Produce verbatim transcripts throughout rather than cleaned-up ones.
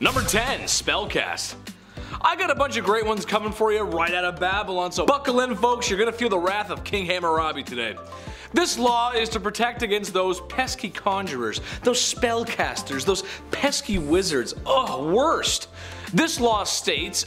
Number ten, Spellcast. I got a bunch of great ones coming for you right out of Babylon, so buckle in folks, you're gonna feel the wrath of King Hammurabi today. This law is to protect against those pesky conjurers, those spellcasters, those pesky wizards. Ugh, worst. This law states,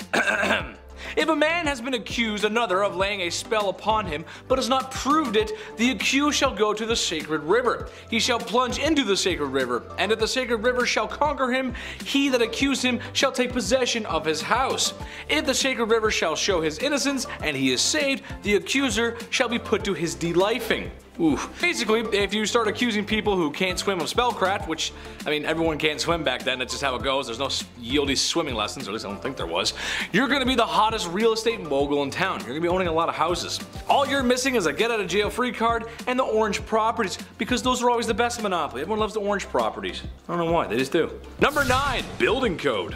if a man has been accused another of laying a spell upon him, but has not proved it, the accused shall go to the sacred river. He shall plunge into the sacred river, and if the sacred river shall conquer him, he that accused him shall take possession of his house. If the sacred river shall show his innocence, and he is saved, the accuser shall be put to his delifing. Oof. Basically, if you start accusing people who can't swim of spellcraft, which, I mean, everyone can't swim back then, that's just how it goes, there's no yieldy swimming lessons, or at least I don't think there was, you're gonna be the hottest real estate mogul in town. You're gonna be owning a lot of houses. All you're missing is a get out of jail free card and the orange properties, because those are always the best monopoly. Everyone loves the orange properties. I don't know why, they just do. Number nine, building code.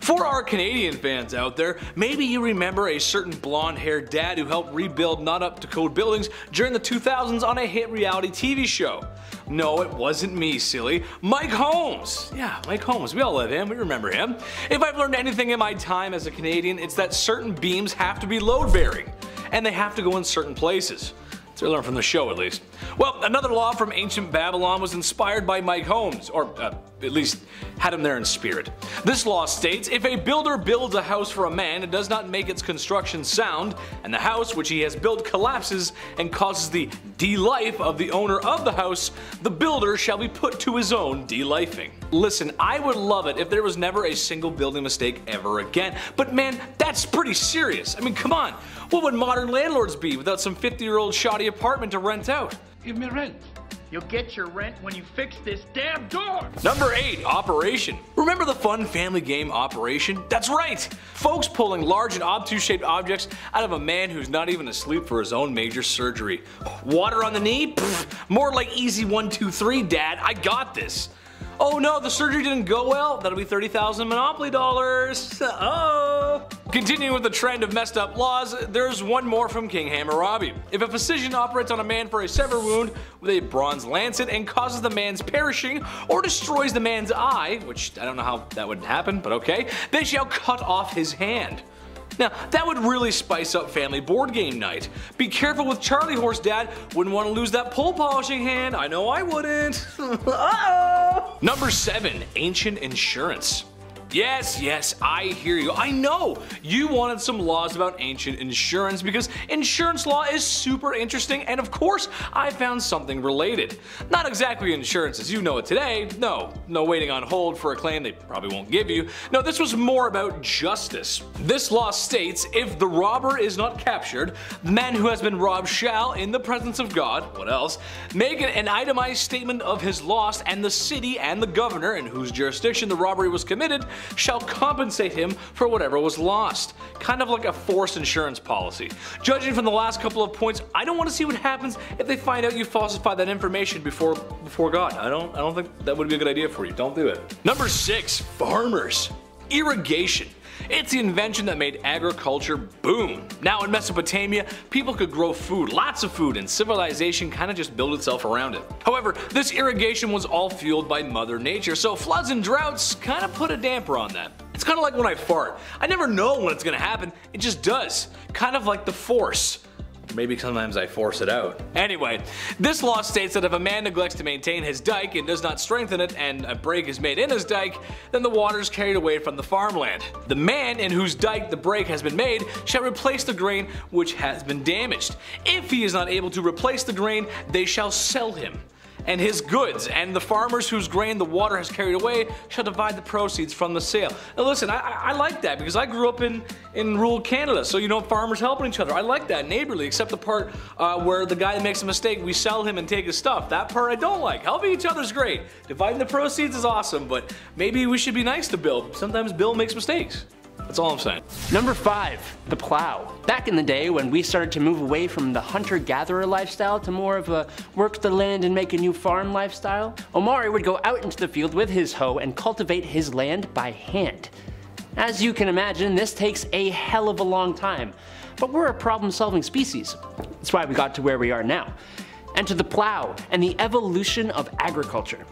For our Canadian fans out there, maybe you remember a certain blonde-haired dad who helped rebuild not-up-to-code buildings during the two thousands on a hit reality T V show. No, it wasn't me, silly. Mike Holmes! Yeah, Mike Holmes. We all love him. We remember him. If I've learned anything in my time as a Canadian, it's that certain beams have to be load-bearing, and they have to go in certain places. So I learned from the show, at least. Well, another law from ancient Babylon was inspired by Mike Holmes, or uh, at least had him there in spirit. This law states, if a builder builds a house for a man and does not make its construction sound, and the house which he has built collapses and causes the delife of the owner of the house, the builder shall be put to his own delifing. Listen, I would love it if there was never a single building mistake ever again, but man, that's pretty serious. I mean, come on. What would modern landlords be without some fifty-year-old shoddy apartment to rent out? Give me rent. You'll get your rent when you fix this damn door! Number eight, Operation. Remember the fun family game Operation? That's right! Folks pulling large and obtuse-shaped objects out of a man who's not even asleep for his own major surgery. Water on the knee? Pfft, more like easy one, two, three, Dad. I got this. Oh no, the surgery didn't go well. That'll be thirty thousand Monopoly dollars. Uh-oh. Continuing with the trend of messed up laws, there's one more from King Hammurabi. If a physician operates on a man for a sever wound with a bronze lancet and causes the man's perishing or destroys the man's eye, which I don't know how that would happen, but okay, they shall cut off his hand. Now, that would really spice up family board game night. Be careful with Charlie Horse, Dad. Wouldn't want to lose that pole polishing hand. I know I wouldn't. Uh-oh. Number seven, Ancient Insurance. Yes, yes, I hear you. I know you wanted some laws about ancient insurance because insurance law is super interesting, and of course, I found something related. Not exactly insurance as you know it today. No, no waiting on hold for a claim they probably won't give you. No, this was more about justice. This law states, if the robber is not captured, the man who has been robbed shall, in the presence of God, what else, make an itemized statement of his loss, and the city and the governor in whose jurisdiction the robbery was committed shall compensate him for whatever was lost. Kind of like a forced insurance policy. Judging from the last couple of points, I don't want to see what happens if they find out you falsify that information before before God. I don't I don't think that would be a good idea for you. Don't do it. Number six, farmers. Irrigation. It's the invention that made agriculture boom. Now in Mesopotamia, people could grow food, lots of food, and civilization kind of just built itself around it. However, this irrigation was all fueled by Mother Nature, so floods and droughts kind of put a damper on that. It's kind of like when I fart. I never know when it's gonna happen, it just does. Kind of like the force. Maybe sometimes I force it out. Anyway, this law states that if a man neglects to maintain his dike and does not strengthen it, and a break is made in his dike, then the water is carried away from the farmland. The man in whose dike the break has been made shall replace the grain which has been damaged. If he is not able to replace the grain, they shall sell him and his goods, and the farmers whose grain the water has carried away shall divide the proceeds from the sale. Now listen, I, I like that because I grew up in, in rural Canada, so you know, farmers helping each other. I like that, neighborly, except the part uh, where the guy that makes a mistake, we sell him and take his stuff. That part I don't like. Helping each other's great. Dividing the proceeds is awesome, but maybe we should be nice to Bill. Sometimes Bill makes mistakes. That's all I'm saying. Number five, the plow. Back in the day when we started to move away from the hunter-gatherer lifestyle to more of a work the land and make a new farm lifestyle, Omari would go out into the field with his hoe and cultivate his land by hand. As you can imagine, this takes a hell of a long time, but we're a problem-solving species. That's why we got to where we are now. Enter the plow and the evolution of agriculture.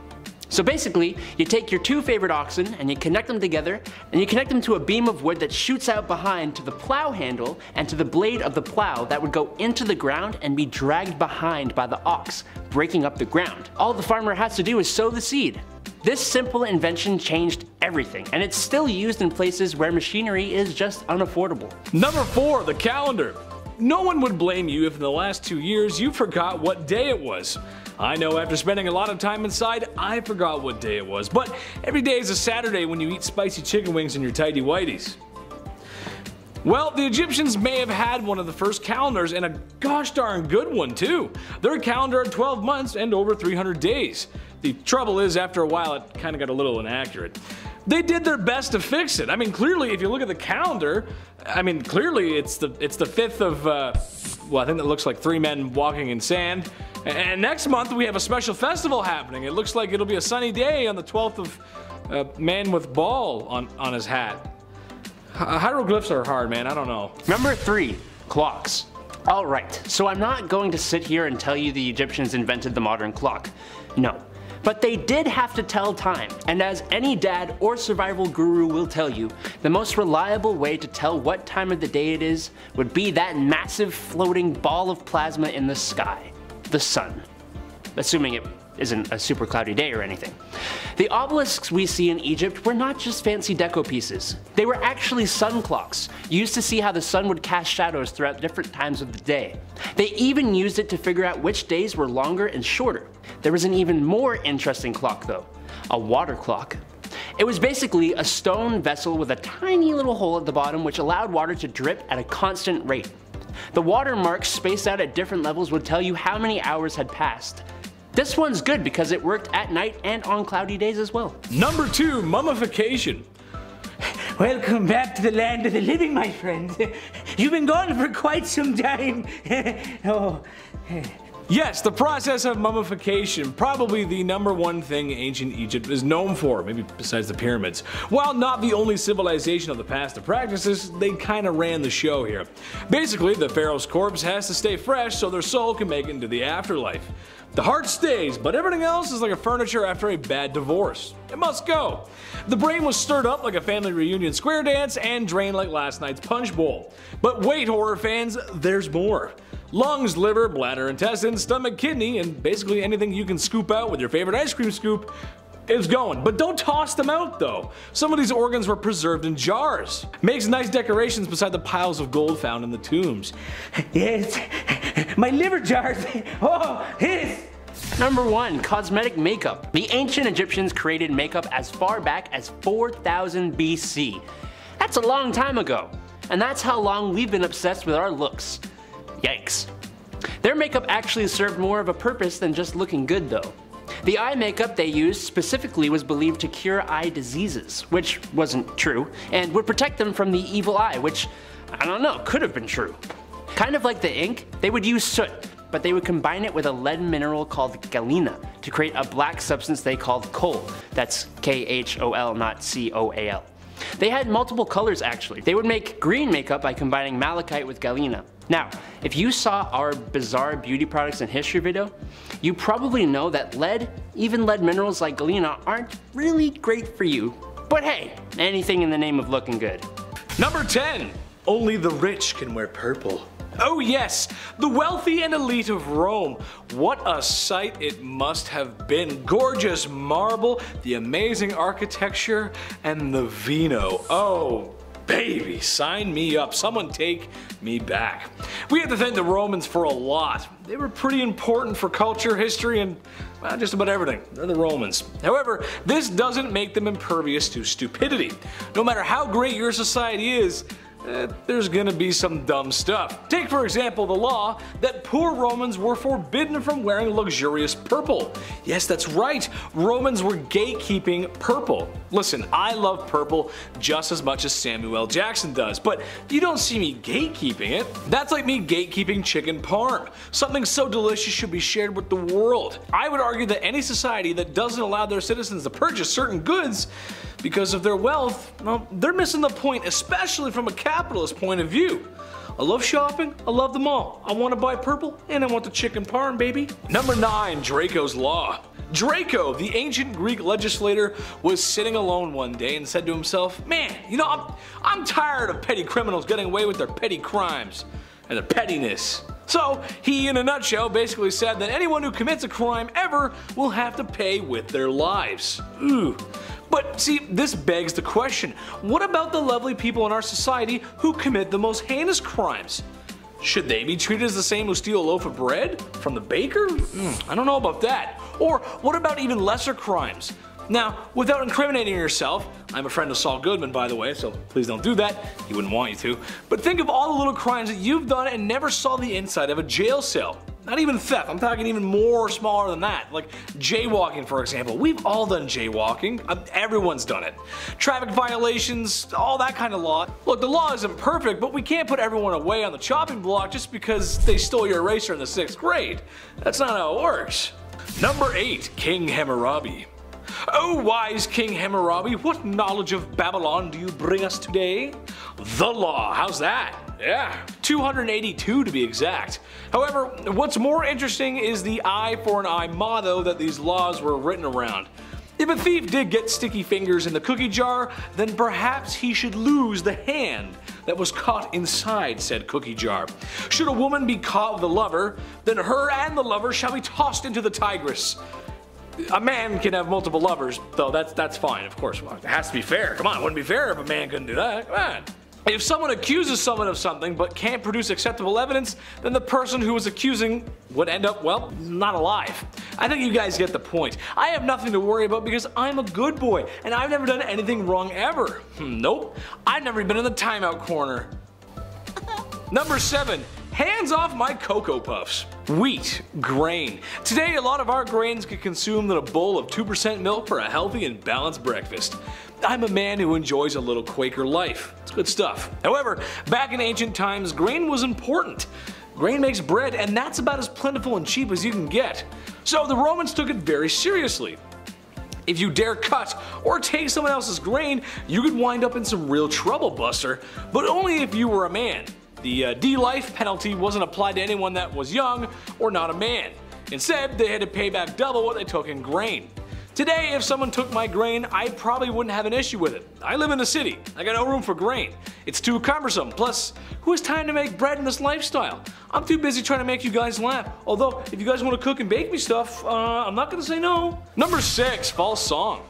So basically, you take your two favorite oxen and you connect them together, and you connect them to a beam of wood that shoots out behind to the plow handle and to the blade of the plow that would go into the ground and be dragged behind by the ox, breaking up the ground. All the farmer has to do is sow the seed. This simple invention changed everything, and it's still used in places where machinery is just unaffordable. Number four, the calendar. No one would blame you if in the last two years you forgot what day it was. I know after spending a lot of time inside, I forgot what day it was, but every day is a Saturday when you eat spicy chicken wings and your tidy whities. Well, the Egyptians may have had one of the first calendars, and a gosh darn good one too. Their calendar had twelve months and over three hundred days. The trouble is, after a while, it kind of got a little inaccurate. They did their best to fix it. I mean, clearly, if you look at the calendar, I mean, clearly it's the it's the fifth of, uh, well, I think that looks like three men walking in sand. And next month we have a special festival happening. It looks like it'll be a sunny day on the twelfth of uh, man with ball on on his hat. Hi hieroglyphs are hard, man. I don't know. Number three, clocks. All right, so I'm not going to sit here and tell you the Egyptians invented the modern clock. No. But they did have to tell time, and as any dad or survival guru will tell you, the most reliable way to tell what time of the day it is would be that massive floating ball of plasma in the sky, the sun. Assuming it isn't a super cloudy day or anything. The obelisks we see in Egypt were not just fancy deco pieces. They were actually sun clocks, used to see how the sun would cast shadows throughout different times of the day. They even used it to figure out which days were longer and shorter. There was an even more interesting clock though, a water clock. It was basically a stone vessel with a tiny little hole at the bottom which allowed water to drip at a constant rate. The water marks spaced out at different levels would tell you how many hours had passed. This one's good because it worked at night and on cloudy days as well. Number two, mummification. Welcome back to the land of the living, my friend. You've been gone for quite some time. Oh. Yes, the process of mummification, probably the number one thing ancient Egypt is known for, maybe besides the pyramids. While not the only civilization of the past to practice this, they kinda ran the show here. Basically, the pharaoh's corpse has to stay fresh so their soul can make it into the afterlife. The heart stays, but everything else is like a furniture after a bad divorce. It must go. The brain was stirred up like a family reunion square dance and drained like last night's punch bowl. But wait, horror fans, there's more. Lungs, liver, bladder, intestines, stomach, kidney, and basically anything you can scoop out with your favorite ice cream scoop is going. But don't toss them out though. Some of these organs were preserved in jars. Makes nice decorations beside the piles of gold found in the tombs. Yes. My liver jars! Oh, his! Number one, cosmetic makeup. The ancient Egyptians created makeup as far back as four thousand B C. That's a long time ago. And that's how long we've been obsessed with our looks. Yikes. Their makeup actually served more of a purpose than just looking good though. The eye makeup they used specifically was believed to cure eye diseases, which wasn't true, and would protect them from the evil eye, which, I don't know, could have been true. Kind of like the ink, they would use soot, but they would combine it with a lead mineral called galena to create a black substance they called kohl. That's K H O L, not C O A L. They had multiple colors actually. They would make green makeup by combining malachite with galena. Now, if you saw our bizarre beauty products and history video, you probably know that lead, even lead minerals like galena, aren't really great for you. But hey, anything in the name of looking good. Number ten, only the rich can wear purple. Oh yes, the wealthy and elite of Rome. What a sight it must have been. Gorgeous marble, the amazing architecture, and the vino. Oh baby, sign me up. Someone take me back. We have to thank the Romans for a lot. They were pretty important for culture, history, and well, just about everything. They're the Romans. However, this doesn't make them impervious to stupidity. No matter how great your society is, Uh, there's gonna be some dumb stuff. Take for example the law that poor Romans were forbidden from wearing luxurious purple. Yes, that's right, Romans were gatekeeping purple. Listen, I love purple just as much as Samuel L. Jackson does, but you don't see me gatekeeping it. That's like me gatekeeping chicken parm. Something so delicious should be shared with the world. I would argue that any society that doesn't allow their citizens to purchase certain goods because of their wealth, well, they're missing the point, especially from a capitalist point of view. I love shopping, I love them all. I want to buy purple, and I want the chicken parm, baby. Number nine, Draco's Law. Draco, the ancient Greek legislator, was sitting alone one day and said to himself, man, you know, I'm, I'm tired of petty criminals getting away with their petty crimes and their pettiness. So he, in a nutshell, basically said that anyone who commits a crime ever will have to pay with their lives. Ooh. But see, this begs the question, what about the lovely people in our society who commit the most heinous crimes? Should they be treated as the same who steal a loaf of bread from the baker? Mm, I don't know about that. Or what about even lesser crimes? Now, without incriminating yourself, I'm a friend of Saul Goodman, by the way, so please don't do that. He wouldn't want you to. But think of all the little crimes that you've done and never saw the inside of a jail cell. Not even theft, I'm talking even more smaller than that. Like jaywalking, for example. We've all done jaywalking, everyone's done it. Traffic violations, all that kind of law. Look, the law isn't perfect, but we can't put everyone away on the chopping block just because they stole your eraser in the sixth grade. That's not how it works. Number eight, King Hammurabi. Oh, wise King Hammurabi, what knowledge of Babylon do you bring us today? The law, how's that? Yeah, two hundred eighty-two to be exact. However, what's more interesting is the eye for an eye motto that these laws were written around. If a thief did get sticky fingers in the cookie jar, then perhaps he should lose the hand that was caught inside said cookie jar. Should a woman be caught with a lover, then her and the lover shall be tossed into the Tigris. A man can have multiple lovers, though that's that's fine, of course. Well, it has to be fair. Come on, it wouldn't be fair if a man couldn't do that. Come on. If someone accuses someone of something but can't produce acceptable evidence, then the person who was accusing would end up, well, not alive. I think you guys get the point. I have nothing to worry about because I'm a good boy and I've never done anything wrong ever. Nope. I've never been in the timeout corner. Number seven. Hands off my Cocoa Puffs. Wheat, grain. Today, a lot of our grains get consumed in a bowl of two percent milk for a healthy and balanced breakfast. I'm a man who enjoys a little Quaker life. It's good stuff. However, back in ancient times, grain was important. Grain makes bread, and that's about as plentiful and cheap as you can get. So the Romans took it very seriously. If you dare cut or take someone else's grain, you could wind up in some real trouble, buster, but only if you were a man. The uh, D-life penalty wasn't applied to anyone that was young or not a man. Instead, they had to pay back double what they took in grain. Today, if someone took my grain, I probably wouldn't have an issue with it. I live in a city. I got no room for grain. It's too cumbersome. Plus, who has time to make bread in this lifestyle? I'm too busy trying to make you guys laugh. Although, if you guys want to cook and bake me stuff, uh, I'm not gonna say no. Number six, false song.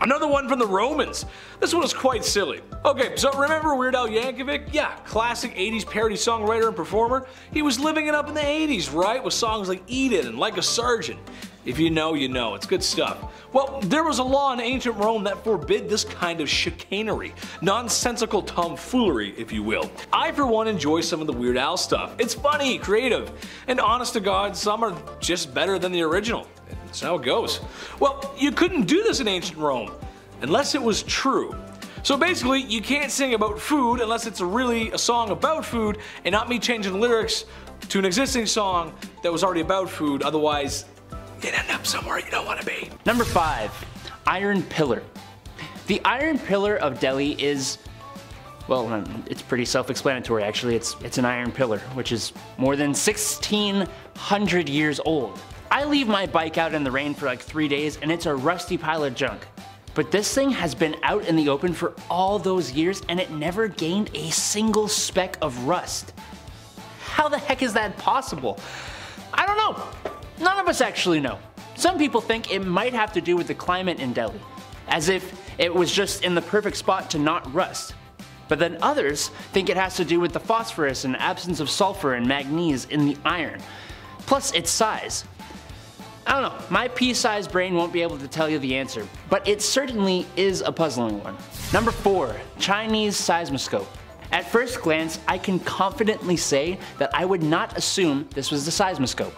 Another one from the Romans. This one is quite silly. Okay, so remember Weird Al Yankovic? Yeah, classic eighties parody songwriter and performer. He was living it up in the eighties, right? With songs like Eat It and Like a Sergeant. If you know, you know. It's good stuff. Well, there was a law in ancient Rome that forbid this kind of chicanery. Nonsensical tomfoolery, if you will. I, for one, enjoy some of the Weird Al stuff. It's funny, creative, and honest to God, some are just better than the original. That's how it goes. Well, you couldn't do this in ancient Rome, unless it was true. So basically, you can't sing about food unless it's really a song about food and not me changing lyrics to an existing song that was already about food. Otherwise, you'd end up somewhere you don't want to be. Number five, Iron Pillar. The Iron Pillar of Delhi is, well, it's pretty self-explanatory actually. It's, it's an iron pillar, which is more than sixteen hundred years old. I leave my bike out in the rain for like three days and it's a rusty pile of junk. But this thing has been out in the open for all those years and it never gained a single speck of rust. How the heck is that possible? I don't know. None of us actually know. Some people think it might have to do with the climate in Delhi, as if it was just in the perfect spot to not rust. But then others think it has to do with the phosphorus and absence of sulfur and manganese in the iron, plus its size. I don't know, my pea-sized brain won't be able to tell you the answer, but it certainly is a puzzling one. Number four, Chinese seismoscope. At first glance, I can confidently say that I would not assume this was the seismoscope.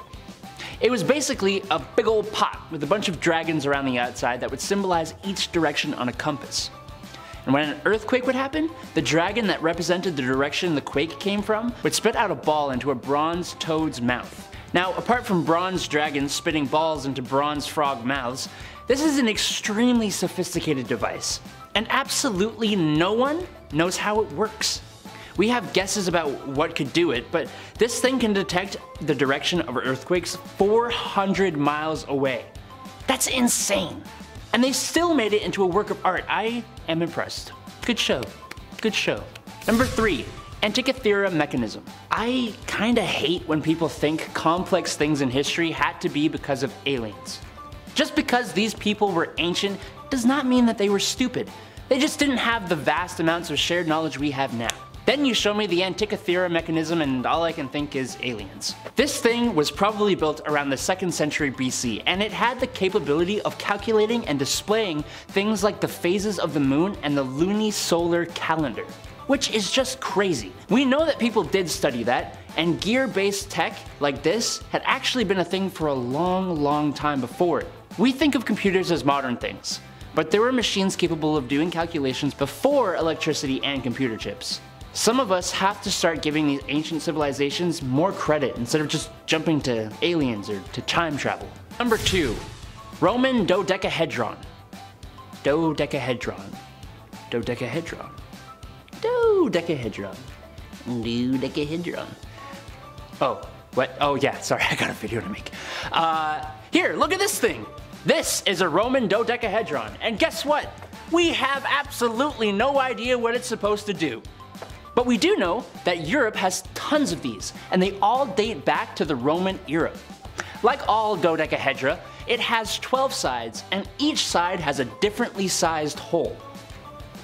It was basically a big old pot with a bunch of dragons around the outside that would symbolize each direction on a compass. And when an earthquake would happen, the dragon that represented the direction the quake came from would spit out a ball into a bronze toad's mouth. Now, apart from bronze dragons spitting balls into bronze frog mouths, this is an extremely sophisticated device, and absolutely no one knows how it works. We have guesses about what could do it, but this thing can detect the direction of earthquakes four hundred miles away. That's insane. And they still made it into a work of art. I am impressed. Good show. Good show. Number three, Antikythera mechanism. I kinda hate when people think complex things in history had to be because of aliens. Just because these people were ancient does not mean that they were stupid. They just didn't have the vast amounts of shared knowledge we have now. Then you show me the Antikythera mechanism and all I can think is aliens. This thing was probably built around the second century B C, and it had the capability of calculating and displaying things like the phases of the moon and the lunisolar calendar, which is just crazy. We know that people did study that, and gear-based tech like this had actually been a thing for a long, long time before it. We think of computers as modern things, but there were machines capable of doing calculations before electricity and computer chips. Some of us have to start giving these ancient civilizations more credit instead of just jumping to aliens or to time travel. Number two, Roman dodecahedron. Dodecahedron. Dodecahedron. Dodecahedron. Dodecahedron. Oh, what? Oh yeah, sorry, I got a video to make. Uh, here, look at this thing. This is a Roman dodecahedron, and guess what? We have absolutely no idea what it's supposed to do. But we do know that Europe has tons of these, and they all date back to the Roman era. Like all dodecahedra, it has twelve sides, and each side has a differently sized hole.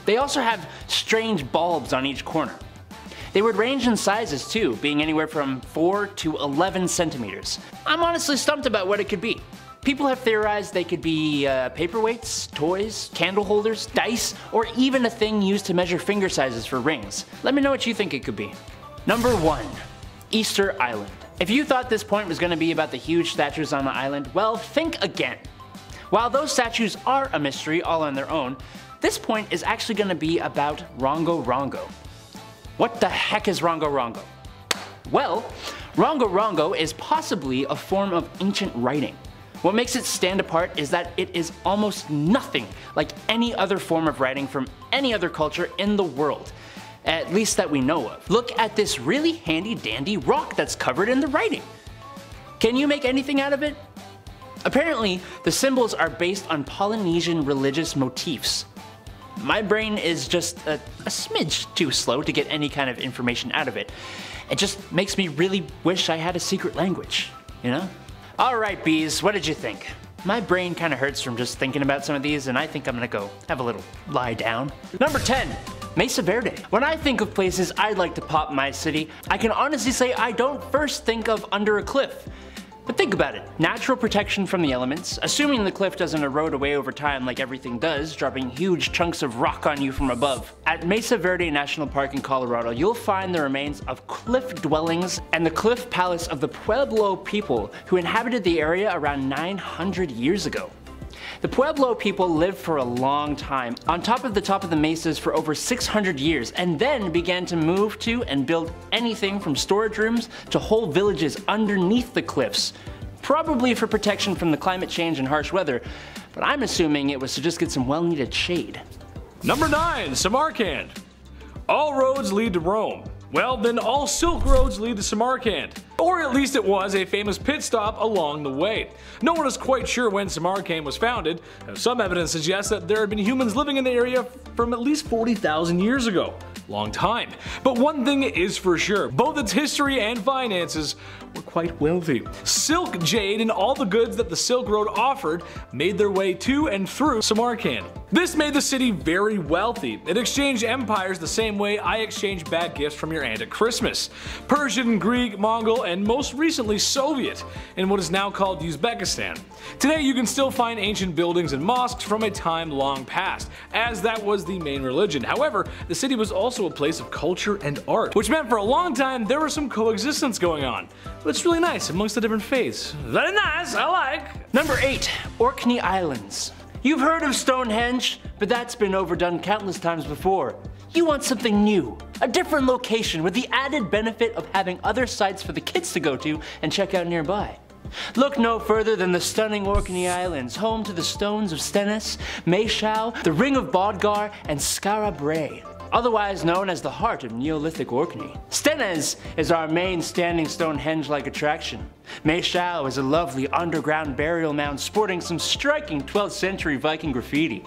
They also have strange bulbs on each corner. They would range in sizes too, being anywhere from four to eleven centimeters. I'm honestly stumped about what it could be. People have theorized they could be uh, paperweights, toys, candle holders, dice, or even a thing used to measure finger sizes for rings. Let me know what you think it could be. Number one, Easter Island. If you thought this point was gonna be about the huge statues on the island, well, think again. While those statues are a mystery all on their own, this point is actually gonna be about Rongo Rongo. What the heck is Rongo Rongo? Well, Rongo Rongo is possibly a form of ancient writing. What makes it stand apart is that it is almost nothing like any other form of writing from any other culture in the world, at least that we know of. Look at this really handy dandy rock that's covered in the writing. Can you make anything out of it? Apparently, the symbols are based on Polynesian religious motifs. My brain is just a, a smidge too slow to get any kind of information out of it. It just makes me really wish I had a secret language, you know? Alright bees, what did you think? My brain kinda hurts from just thinking about some of these, and I think I'm gonna go have a little lie down. Number ten, Mesa Verde. When I think of places I'd like to pop my city, I can honestly say I don't first think of under a cliff. But think about it, natural protection from the elements, assuming the cliff doesn't erode away over time like everything does, dropping huge chunks of rock on you from above. At Mesa Verde National Park in Colorado, you'll find the remains of cliff dwellings and the cliff palace of the Pueblo people who inhabited the area around nine hundred years ago. The Pueblo people lived for a long time on top of the top of the mesas for over six hundred years, and then began to move to and build anything from storage rooms to whole villages underneath the cliffs, probably for protection from the climate change and harsh weather, but I'm assuming it was to just get some well-needed shade. Number nine, Samarkand. All roads lead to Rome. Well, then all Silk Roads lead to Samarkand. Or at least it was a famous pit stop along the way. No one is quite sure when Samarkand was founded. Some evidence suggests that there had been humans living in the area from at least forty thousand years ago. Long time. But one thing is for sure, both its history and finances were quite wealthy. Silk, jade, and all the goods that the Silk Road offered made their way to and through Samarkand. This made the city very wealthy. It exchanged empires the same way I exchange bad gifts from your aunt at Christmas. Persian, Greek, Mongol, and most recently Soviet in what is now called Uzbekistan. Today you can still find ancient buildings and mosques from a time long past, as that was the main religion. However, the city was also a place of culture and art, which meant for a long time there was some coexistence going on. But it's really nice amongst the different faiths. Very nice, I like! Number eight, Orkney Islands. You've heard of Stonehenge, but that's been overdone countless times before. You want something new, a different location with the added benefit of having other sites for the kids to go to and check out nearby. Look no further than the stunning Orkney Islands, home to the stones of Stenness, Maeshowe, the Ring of Brodgar, and Skara Brae, otherwise known as the heart of Neolithic Orkney. Stenness is our main standing Stonehenge-like attraction. Maeshowe is a lovely underground burial mound sporting some striking twelfth century Viking graffiti.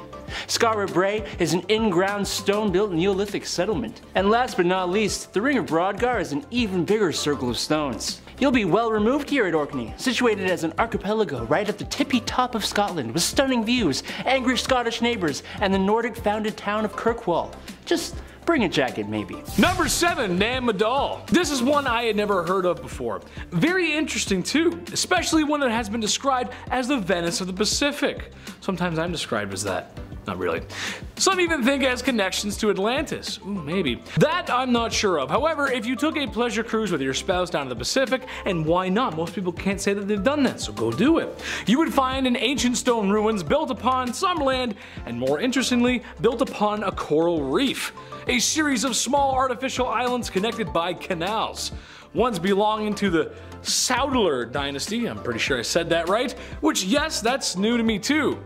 Skara Brae is an in-ground stone-built Neolithic settlement. And last but not least, the Ring of Brodgar is an even bigger circle of stones. You'll be well removed here at Orkney, situated as an archipelago right at the tippy top of Scotland with stunning views, angry Scottish neighbors, and the Nordic-founded town of Kirkwall. Just bring a jacket, maybe. Number seven, Nan Madol. This is one I had never heard of before. Very interesting too, especially one that has been described as the Venice of the Pacific. Sometimes I'm described as that. Not really. Some even think it has connections to Atlantis. Ooh, maybe. That I'm not sure of. However, if you took a pleasure cruise with your spouse down to the Pacific, and why not? Most people can't say that they've done that, so go do it. You would find an ancient stone ruins built upon some land, and more interestingly, built upon a coral reef. A series of small artificial islands connected by canals. Ones belonging to the Saudler Dynasty, I'm pretty sure I said that right, which yes, that's new to me too.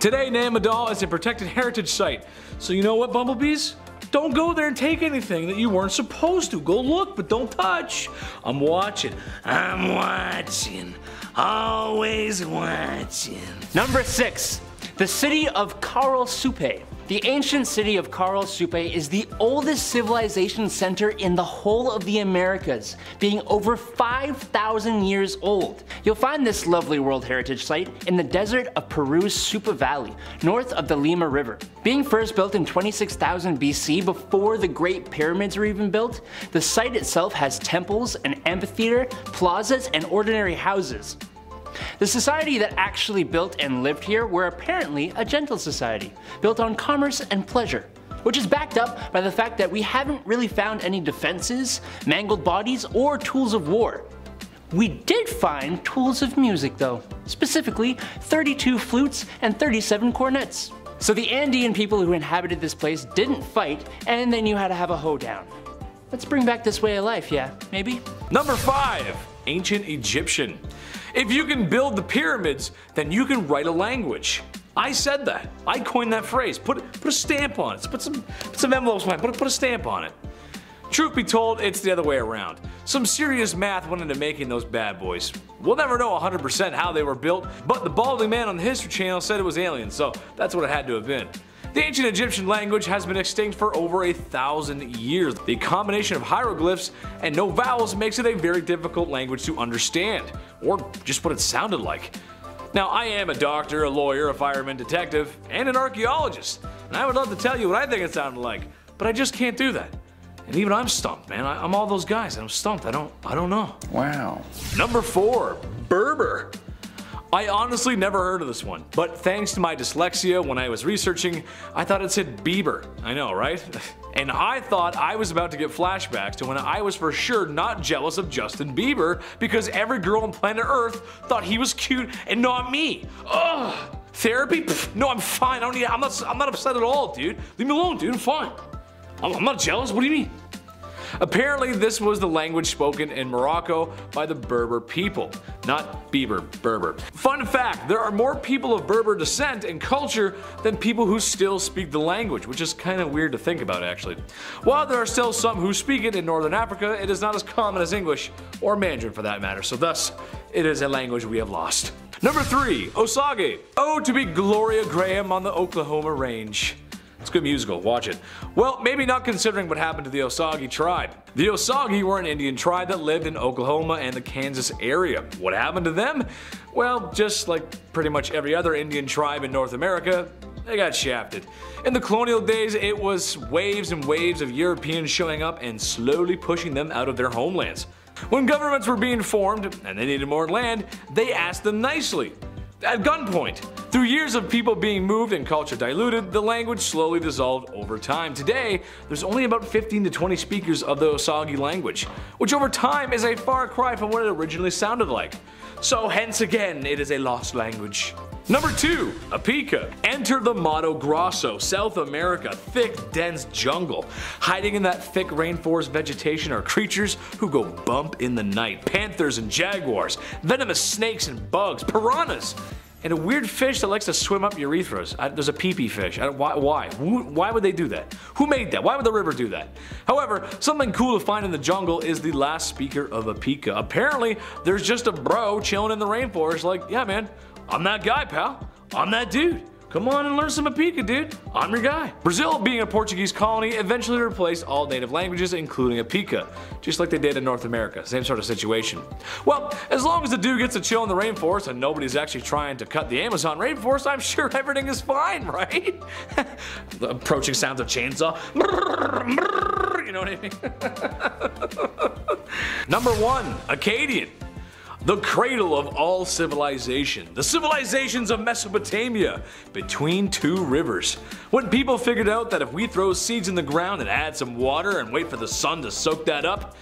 Today, Nan Madol is a protected heritage site, so you know what, bumblebees? Don't go there and take anything that you weren't supposed to. Go look, but don't touch. I'm watching. I'm watching. Always watching. Number six, the city of Caral-Supe. The ancient city of Caral-Supe is the oldest civilization center in the whole of the Americas, being over five thousand years old. You'll find this lovely World Heritage Site in the desert of Peru's Supe Valley, north of the Lima River. Being first built in twenty-six thousand B C, before the Great Pyramids were even built, the site itself has temples, an amphitheater, plazas, and ordinary houses. The society that actually built and lived here were apparently a gentle society, built on commerce and pleasure, which is backed up by the fact that we haven't really found any defenses, mangled bodies, or tools of war. We did find tools of music though, specifically thirty-two flutes and thirty-seven cornets. So the Andean people who inhabited this place didn't fight, and they knew how to have a hoedown. Let's bring back this way of life, yeah, maybe? Number five, ancient Egyptian. If you can build the pyramids, then you can write a language. I said that. I coined that phrase. Put, put a stamp on it. Put some, put some envelopes on it. Put, put a stamp on it. Truth be told, it's the other way around. Some serious math went into making those bad boys. We'll never know one hundred percent how they were built, but the balding man on the History Channel said it was aliens, so that's what it had to have been. The ancient Egyptian language has been extinct for over a thousand years. The combination of hieroglyphs and no vowels makes it a very difficult language to understand, or just what it sounded like. Now, I am a doctor, a lawyer, a fireman, detective, and an archaeologist, and I would love to tell you what I think it sounded like, but I just can't do that. And even I'm stumped, man. I, I'm all those guys, and I'm stumped. I don't, I don't know. Wow. Number four, Berber. I honestly never heard of this one, but thanks to my dyslexia when I was researching, I thought it said Bieber. I know, right? And I thought I was about to get flashbacks to when I was for sure not jealous of Justin Bieber because every girl on planet Earth thought he was cute and not me. Ugh! Therapy? Pfft, no, I'm fine. I don't need. I'm not. I'm not upset at all, dude. Leave me alone, dude. I'm fine. I'm, I'm not jealous. What do you mean? Apparently, this was the language spoken in Morocco by the Berber people. Not Bieber, Berber. Fun fact, there are more people of Berber descent and culture than people who still speak the language, which is kind of weird to think about actually. While there are still some who speak it in Northern Africa, it is not as common as English, or Mandarin for that matter, so thus, it is a language we have lost. Number three, Osage. Oh, to be Gloria Graham on the Oklahoma range. It's a good musical, watch it. Well, maybe not considering what happened to the Osage tribe. The Osage were an Indian tribe that lived in Oklahoma and the Kansas area. What happened to them? Well, just like pretty much every other Indian tribe in North America, they got shafted. In the colonial days, it was waves and waves of Europeans showing up and slowly pushing them out of their homelands. When governments were being formed and they needed more land, they asked them nicely. At gunpoint. Through years of people being moved and culture diluted, the language slowly dissolved over time. Today, there's only about fifteen to twenty speakers of the Osage language, which over time is a far cry from what it originally sounded like. So hence again, it is a lost language. Number two, Apica. Enter the Mato Grosso, South America, thick, dense jungle. Hiding in that thick rainforest vegetation are creatures who go bump in the night. Panthers and jaguars, venomous snakes and bugs, piranhas, and a weird fish that likes to swim up urethras. I, there's a pee-pee fish. I, why, why? Why would they do that? Who made that? Why would the river do that? However, something cool to find in the jungle is the last speaker of Apica. Apparently, there's just a bro chilling in the rainforest like, yeah, man, I'm that guy, pal. I'm that dude. Come on and learn some Apica, dude. I'm your guy. Brazil, being a Portuguese colony, eventually replaced all native languages, including Apica, just like they did in North America. Same sort of situation. Well, as long as the dude gets to chill in the rainforest and nobody's actually trying to cut the Amazon rainforest, I'm sure everything is fine, right? The approaching sounds of chainsaw. You know what I mean? Number one, Akkadian. The cradle of all civilization, the civilizations of Mesopotamia, between two rivers. When people figured out that if we throw seeds in the ground and add some water and wait for the sun to soak that up,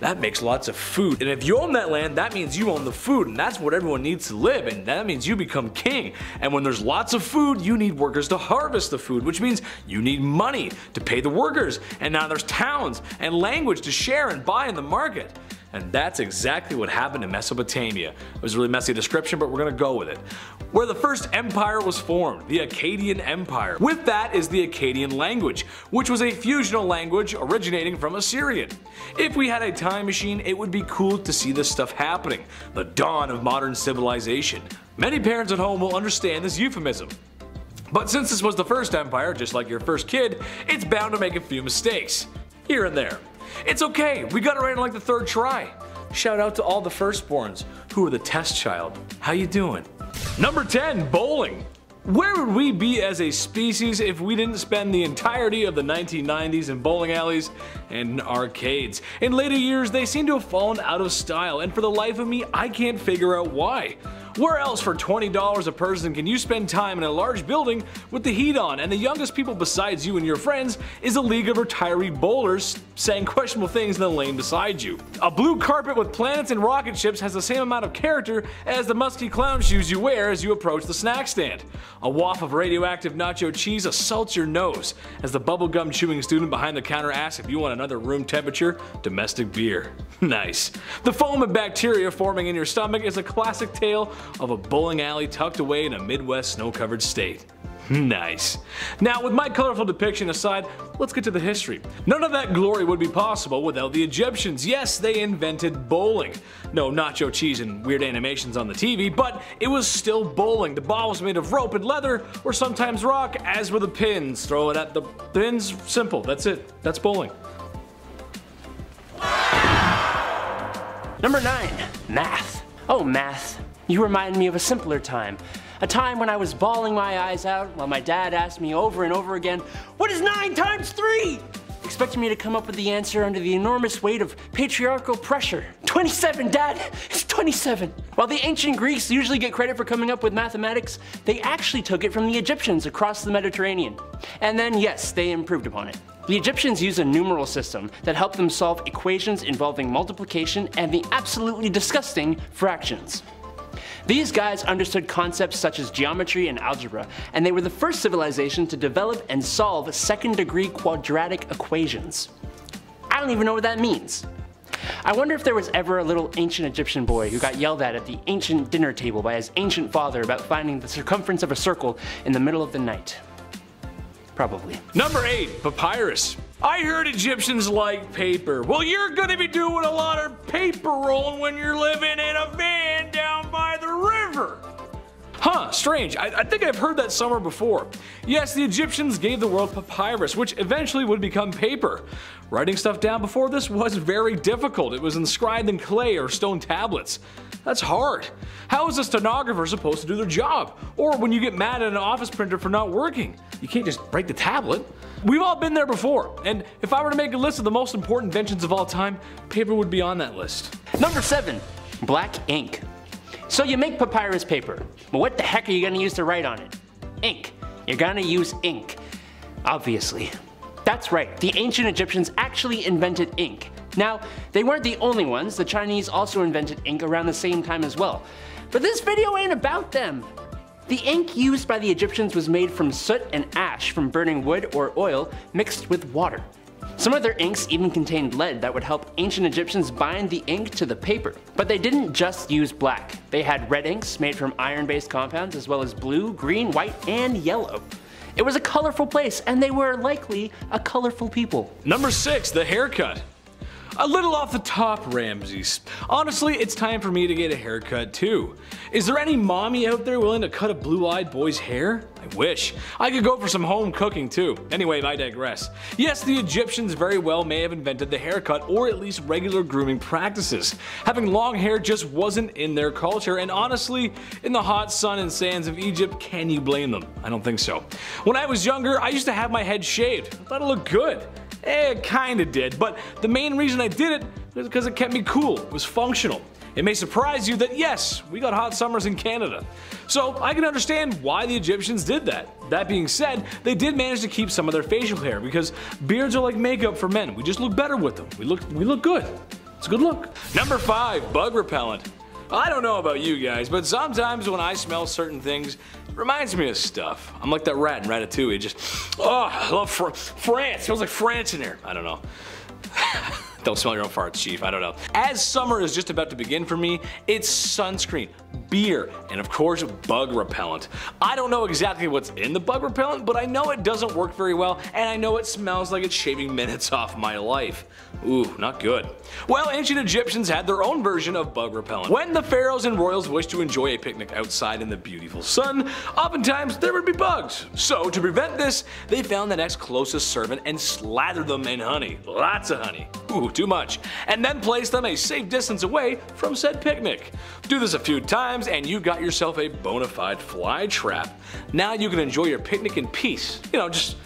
that makes lots of food. And if you own that land, that means you own the food, and that's what everyone needs to live, and that means you become king. And when there's lots of food, you need workers to harvest the food, which means you need money to pay the workers. And now there's towns and language to share and buy in the market. And that's exactly what happened in Mesopotamia. It was a really messy description, but we're gonna go with it. Where the first empire was formed, the Akkadian Empire. With that is the Akkadian language, which was a fusional language originating from Assyrian. If we had a time machine, it would be cool to see this stuff happening, the dawn of modern civilization. Many parents at home will understand this euphemism. But since this was the first empire, just like your first kid, it's bound to make a few mistakes, here and there. It's okay, we got it right in like the third try. Shout out to all the firstborns who are the test child. How you doing? Number ten, bowling. Where would we be as a species if we didn't spend the entirety of the nineteen nineties in bowling alleys and arcades? In later years, they seem to have fallen out of style, and for the life of me, I can't figure out why. Where else for twenty dollars a person can you spend time in a large building with the heat on and the youngest people besides you and your friends is a league of retiree bowlers saying questionable things in the lane beside you? A blue carpet with planets and rocket ships has the same amount of character as the musky clown shoes you wear as you approach the snack stand. A waft of radioactive nacho cheese assaults your nose as the bubblegum chewing student behind the counter asks if you want another room temperature domestic beer. Nice. The foam and bacteria forming in your stomach is a classic tale of a bowling alley tucked away in a Midwest snow-covered state. Nice. Now, with my colorful depiction aside, let's get to the history. None of that glory would be possible without the Egyptians. Yes, they invented bowling. No nacho cheese and weird animations on the T V, but it was still bowling. The ball was made of rope and leather, or sometimes rock, as were the pins. Throw it at the pins, simple, that's it. That's bowling. Number nine, math. Oh, math. You remind me of a simpler time, a time when I was bawling my eyes out while my dad asked me over and over again, what is nine times three? Expecting me to come up with the answer under the enormous weight of patriarchal pressure. twenty-seven, Dad, it's twenty-seven. While the ancient Greeks usually get credit for coming up with mathematics, they actually took it from the Egyptians across the Mediterranean. And then, yes, they improved upon it. The Egyptians used a numeral system that helped them solve equations involving multiplication and the absolutely disgusting fractions. These guys understood concepts such as geometry and algebra, and they were the first civilization to develop and solve second-degree quadratic equations. I don't even know what that means. I wonder if there was ever a little ancient Egyptian boy who got yelled at at the ancient dinner table by his ancient father about finding the circumference of a circle in the middle of the night. Probably. Number eight, papyrus. I heard Egyptians like paper. Well, you're gonna be doing a lot of paper rolling when you're living in a van down by the river. Huh, strange. I, I think I've heard that somewhere before. Yes, the Egyptians gave the world papyrus, which eventually would become paper. Writing stuff down before this was very difficult. It was inscribed in clay or stone tablets. That's hard. How is a stenographer supposed to do their job? Or when you get mad at an office printer for not working? You can't just break the tablet. We've all been there before, and if I were to make a list of the most important inventions of all time, paper would be on that list. Number seven, black ink. So you make papyrus paper, but what the heck are you gonna use to write on it? Ink. You're gonna use ink, obviously. That's right, the ancient Egyptians actually invented ink. Now, they weren't the only ones. The Chinese also invented ink around the same time as well. But this video ain't about them. The ink used by the Egyptians was made from soot and ash from burning wood or oil mixed with water. Some of their inks even contained lead that would help ancient Egyptians bind the ink to the paper. But they didn't just use black. They had red inks made from iron-based compounds as well as blue, green, white, and yellow. It was a colorful place, and they were likely a colorful people. Number six, the haircut. A little off the top, Ramses. Honestly, it's time for me to get a haircut too. Is there any mommy out there willing to cut a blue-eyed boy's hair? I wish. I could go for some home cooking too. Anyway, I digress. Yes, the Egyptians very well may have invented the haircut or at least regular grooming practices. Having long hair just wasn't in their culture, and honestly, in the hot sun and sands of Egypt, can you blame them? I don't think so. When I was younger, I used to have my head shaved. I thought it looked good. It kinda did, but the main reason I did it was because it kept me cool, it was functional. It may surprise you that yes, we got hot summers in Canada. So I can understand why the Egyptians did that. That being said, they did manage to keep some of their facial hair because beards are like makeup for men, we just look better with them. We look, we look good, it's a good look. Number five, bug repellent. I don't know about you guys, but sometimes when I smell certain things, it reminds me of stuff. I'm like that rat in Ratatouille, just, oh, I love Fr France, it smells like France in here. I don't know. Don't smell your own farts, Chief, I don't know. As summer is just about to begin for me, it's sunscreen, beer, and of course, bug repellent. I don't know exactly what's in the bug repellent, but I know it doesn't work very well, and I know it smells like it's shaving minutes off my life. Ooh, not good. Well, ancient Egyptians had their own version of bug repellent. When the pharaohs and royals wished to enjoy a picnic outside in the beautiful sun, oftentimes there would be bugs. So to prevent this, they found the next closest servant and slathered them in honey, lots of honey. Ooh, too much, and then place them a safe distance away from said picnic. Do this a few times and you've got yourself a bona fide fly trap. Now you can enjoy your picnic in peace. You know, just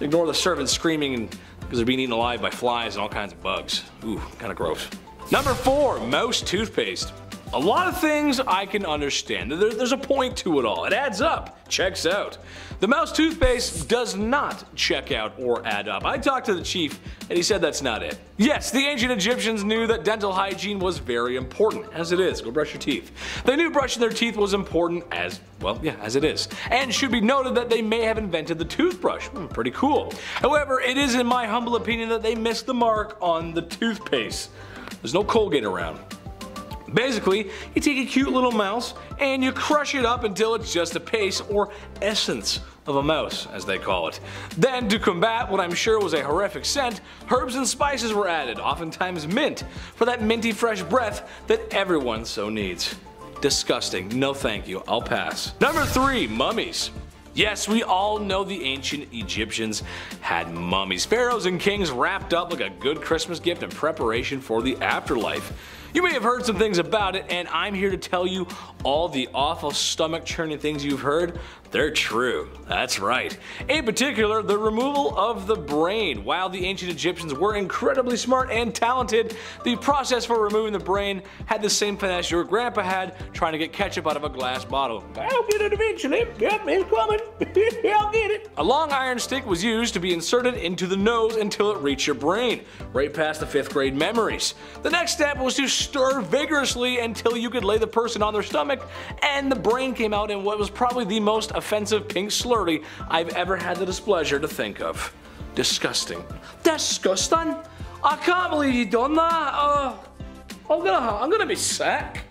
ignore the servants screaming and because they're being eaten alive by flies and all kinds of bugs. Ooh, kinda gross. Number four, mouse toothpaste. A lot of things I can understand. There, there's a point to it all. It adds up, checks out. The mouse toothpaste does not check out or add up. I talked to the chief and he said that's not it. Yes, the ancient Egyptians knew that dental hygiene was very important, as it is. Go brush your teeth. They knew brushing their teeth was important as, well, yeah, as it is. And should be noted that they may have invented the toothbrush. Hmm, pretty cool. However, it is in my humble opinion that they missed the mark on the toothpaste. There's no Colgate around. Basically, you take a cute little mouse and you crush it up until it's just a paste or essence of a mouse, as they call it. Then, to combat what I'm sure was a horrific scent, herbs and spices were added, oftentimes mint, for that minty fresh breath that everyone so needs. Disgusting, no thank you, I'll pass. Number three, mummies. Yes, we all know the ancient Egyptians had mummies. Pharaohs and kings wrapped up like a good Christmas gift in preparation for the afterlife. You may have heard some things about it, and I'm here to tell you all the awful stomach-churning things you've heard, they're true. That's right. In particular, the removal of the brain. While the ancient Egyptians were incredibly smart and talented, the process for removing the brain had the same finesse your grandpa had trying to get ketchup out of a glass bottle. I'll get it eventually. Yep, it's coming. I'll get it. A long iron stick was used to be inserted into the nose until it reached your brain, right past the fifth grade memories. The next step was to stir vigorously until you could lay the person on their stomach and the brain came out in what was probably the most offensive pink slurry I've ever had the displeasure to think of. Disgusting. Disgusting? I can't believe you done that. Uh, I'm gonna, I'm gonna be sick.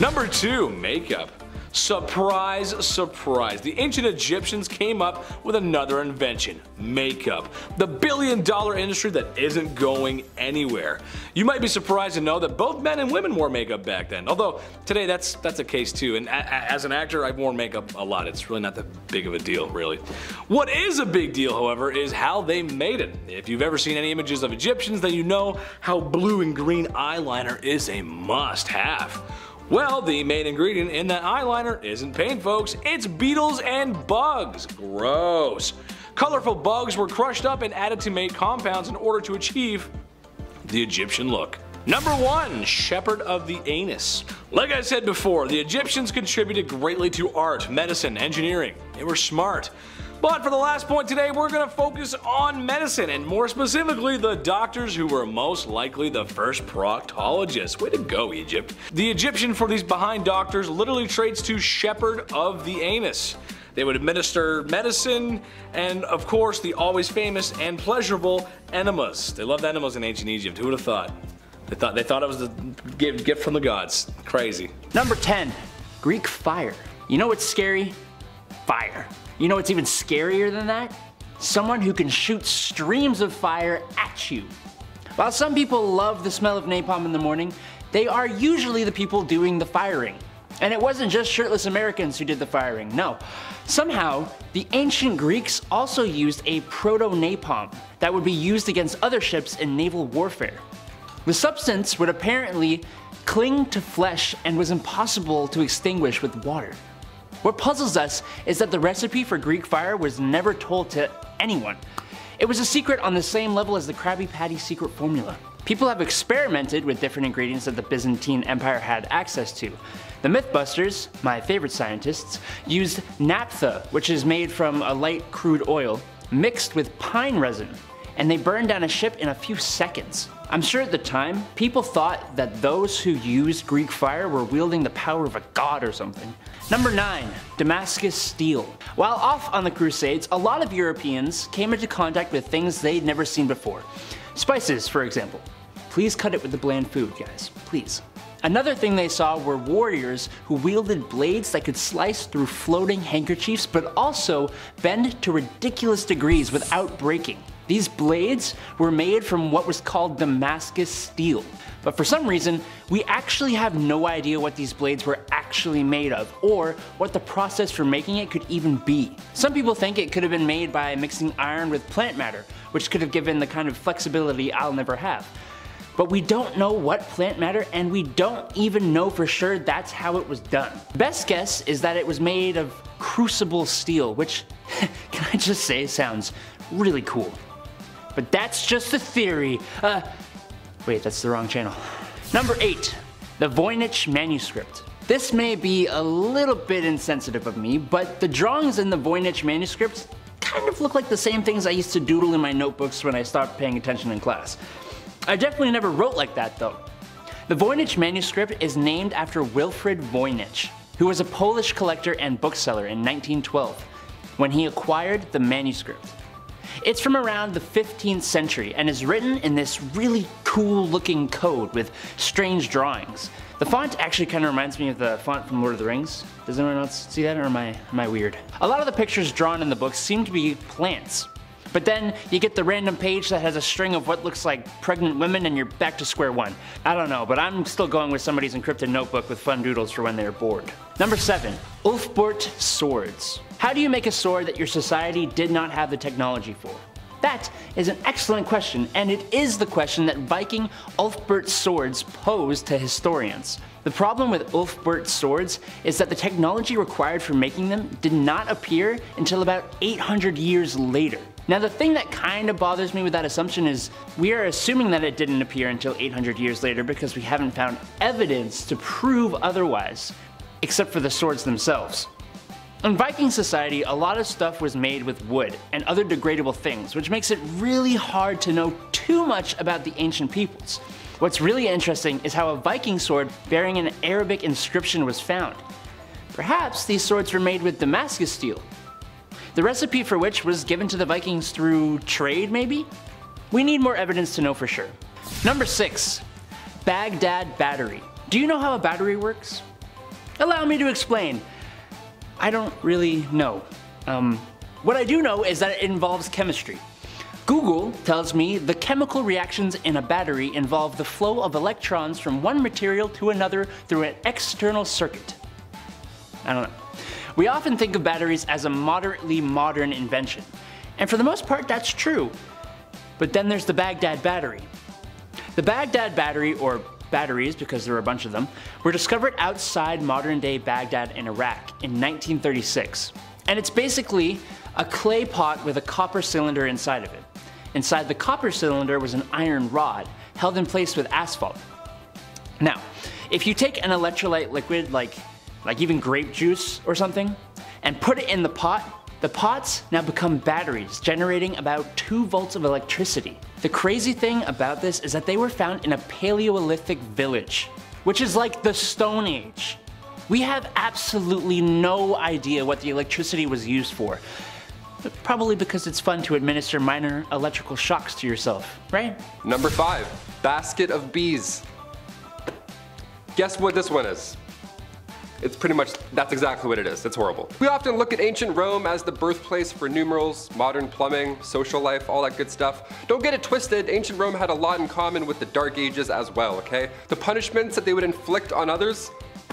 Number two, makeup. Surprise, surprise, the ancient Egyptians came up with another invention, makeup. The billion dollar industry that isn't going anywhere. You might be surprised to know that both men and women wore makeup back then, although today that's that's a case too, and a, a, as an actor I've worn makeup a lot, it's really not that big of a deal really. What is a big deal however is how they made it. If you've ever seen any images of Egyptians then you know how blue and green eyeliner is a must have. Well, the main ingredient in that eyeliner isn't paint, folks. It's beetles and bugs. Gross. Colorful bugs were crushed up and added to make compounds in order to achieve the Egyptian look. Number one, shepherd of the anus. Like I said before, the Egyptians contributed greatly to art, medicine, engineering. They were smart. But for the last point today, we're going to focus on medicine, and more specifically the doctors who were most likely the first proctologists. Way to go, Egypt. The Egyptian for these behind doctors literally trades to shepherd of the Amos. They would administer medicine and, of course, the always famous and pleasurable enemas. They loved enemas in ancient Egypt. Who would have thought? They thought, they thought it was the gift from the gods. Crazy. Number ten, Greek fire. You know what's scary? Fire. You know what's even scarier than that? Someone who can shoot streams of fire at you. While some people love the smell of napalm in the morning, they are usually the people doing the firing. And it wasn't just shirtless Americans who did the firing, no. Somehow, the ancient Greeks also used a proto-napalm that would be used against other ships in naval warfare. The substance would apparently cling to flesh and was impossible to extinguish with water. What puzzles us is that the recipe for Greek fire was never told to anyone. It was a secret on the same level as the Krabby Patty secret formula. People have experimented with different ingredients that the Byzantine Empire had access to. The Mythbusters, my favorite scientists, used naphtha, which is made from a light crude oil, mixed with pine resin, and they burned down a ship in a few seconds. I'm sure at the time, people thought that those who used Greek fire were wielding the power of a god or something. Number nine, Damascus steel. While off on the Crusades, a lot of Europeans came into contact with things they'd never seen before. Spices, for example. Please cut it with the bland food, guys. Please. Another thing they saw were warriors who wielded blades that could slice through floating handkerchiefs, but also bend to ridiculous degrees without breaking. These blades were made from what was called Damascus steel. But for some reason, we actually have no idea what these blades were actually made of, or what the process for making it could even be. Some people think it could have been made by mixing iron with plant matter, which could have given the kind of flexibility I'll never have. But we don't know what plant matter, and we don't even know for sure that's how it was done. Best guess is that it was made of crucible steel, which, can I just say, sounds really cool. But that's just a theory. Uh, wait, that's the wrong channel. Number eight, the Voynich manuscript. This may be a little bit insensitive of me, but the drawings in the Voynich manuscripts kind of look like the same things I used to doodle in my notebooks when I stopped paying attention in class. I definitely never wrote like that though. The Voynich manuscript is named after Wilfrid Voynich, who was a Polish collector and bookseller in nineteen twelve, when he acquired the manuscript. It's from around the fifteenth century and is written in this really cool looking code with strange drawings. The font actually kind of reminds me of the font from Lord of the Rings. Does anyone else see that, or am I, am I weird? A lot of the pictures drawn in the book seem to be plants. But then you get the random page that has a string of what looks like pregnant women, and you're back to square one. I don't know, but I'm still going with somebody's encrypted notebook with fun doodles for when they're bored. Number seven, Ulfbort swords. How do you make a sword that your society did not have the technology for? That is an excellent question, and it is the question that Viking Ulfbert swords posed to historians. The problem with Ulfbert swords is that the technology required for making them did not appear until about eight hundred years later. Now, the thing that kind of bothers me with that assumption is we are assuming that it didn't appear until eight hundred years later because we haven't found evidence to prove otherwise, except for the swords themselves. In Viking society, a lot of stuff was made with wood and other degradable things, which makes it really hard to know too much about the ancient peoples. What's really interesting is how a Viking sword bearing an Arabic inscription was found. Perhaps these swords were made with Damascus steel, the recipe for which was given to the Vikings through trade, maybe? We need more evidence to know for sure. Number six, Baghdad battery. Do you know how a battery works? Allow me to explain. I don't really know. Um, what I do know is that it involves chemistry. Google tells me the chemical reactions in a battery involve the flow of electrons from one material to another through an external circuit. I don't know. We often think of batteries as a moderately modern invention, and for the most part that's true. But then there's the Baghdad battery. The Baghdad battery, or batteries because there were a bunch of them, were discovered outside modern-day Baghdad in Iraq in nineteen thirty-six. And it's basically a clay pot with a copper cylinder inside of it. Inside the copper cylinder was an iron rod held in place with asphalt. Now, if you take an electrolyte liquid like Like even grape juice or something, and put it in the pot, The pots now become batteries, generating about two volts of electricity. The crazy thing about this is that they were found in a Paleolithic village, which is like the Stone Age. We have absolutely no idea what the electricity was used for, but probably because it's fun to administer minor electrical shocks to yourself, right? Number five, basket of bees. Guess what this one is? It's pretty much, that's exactly what it is. It's horrible. We often look at ancient Rome as the birthplace for numerals, modern plumbing, social life, all that good stuff. Don't get it twisted, ancient Rome had a lot in common with the Dark Ages as well, okay? The punishments that they would inflict on others,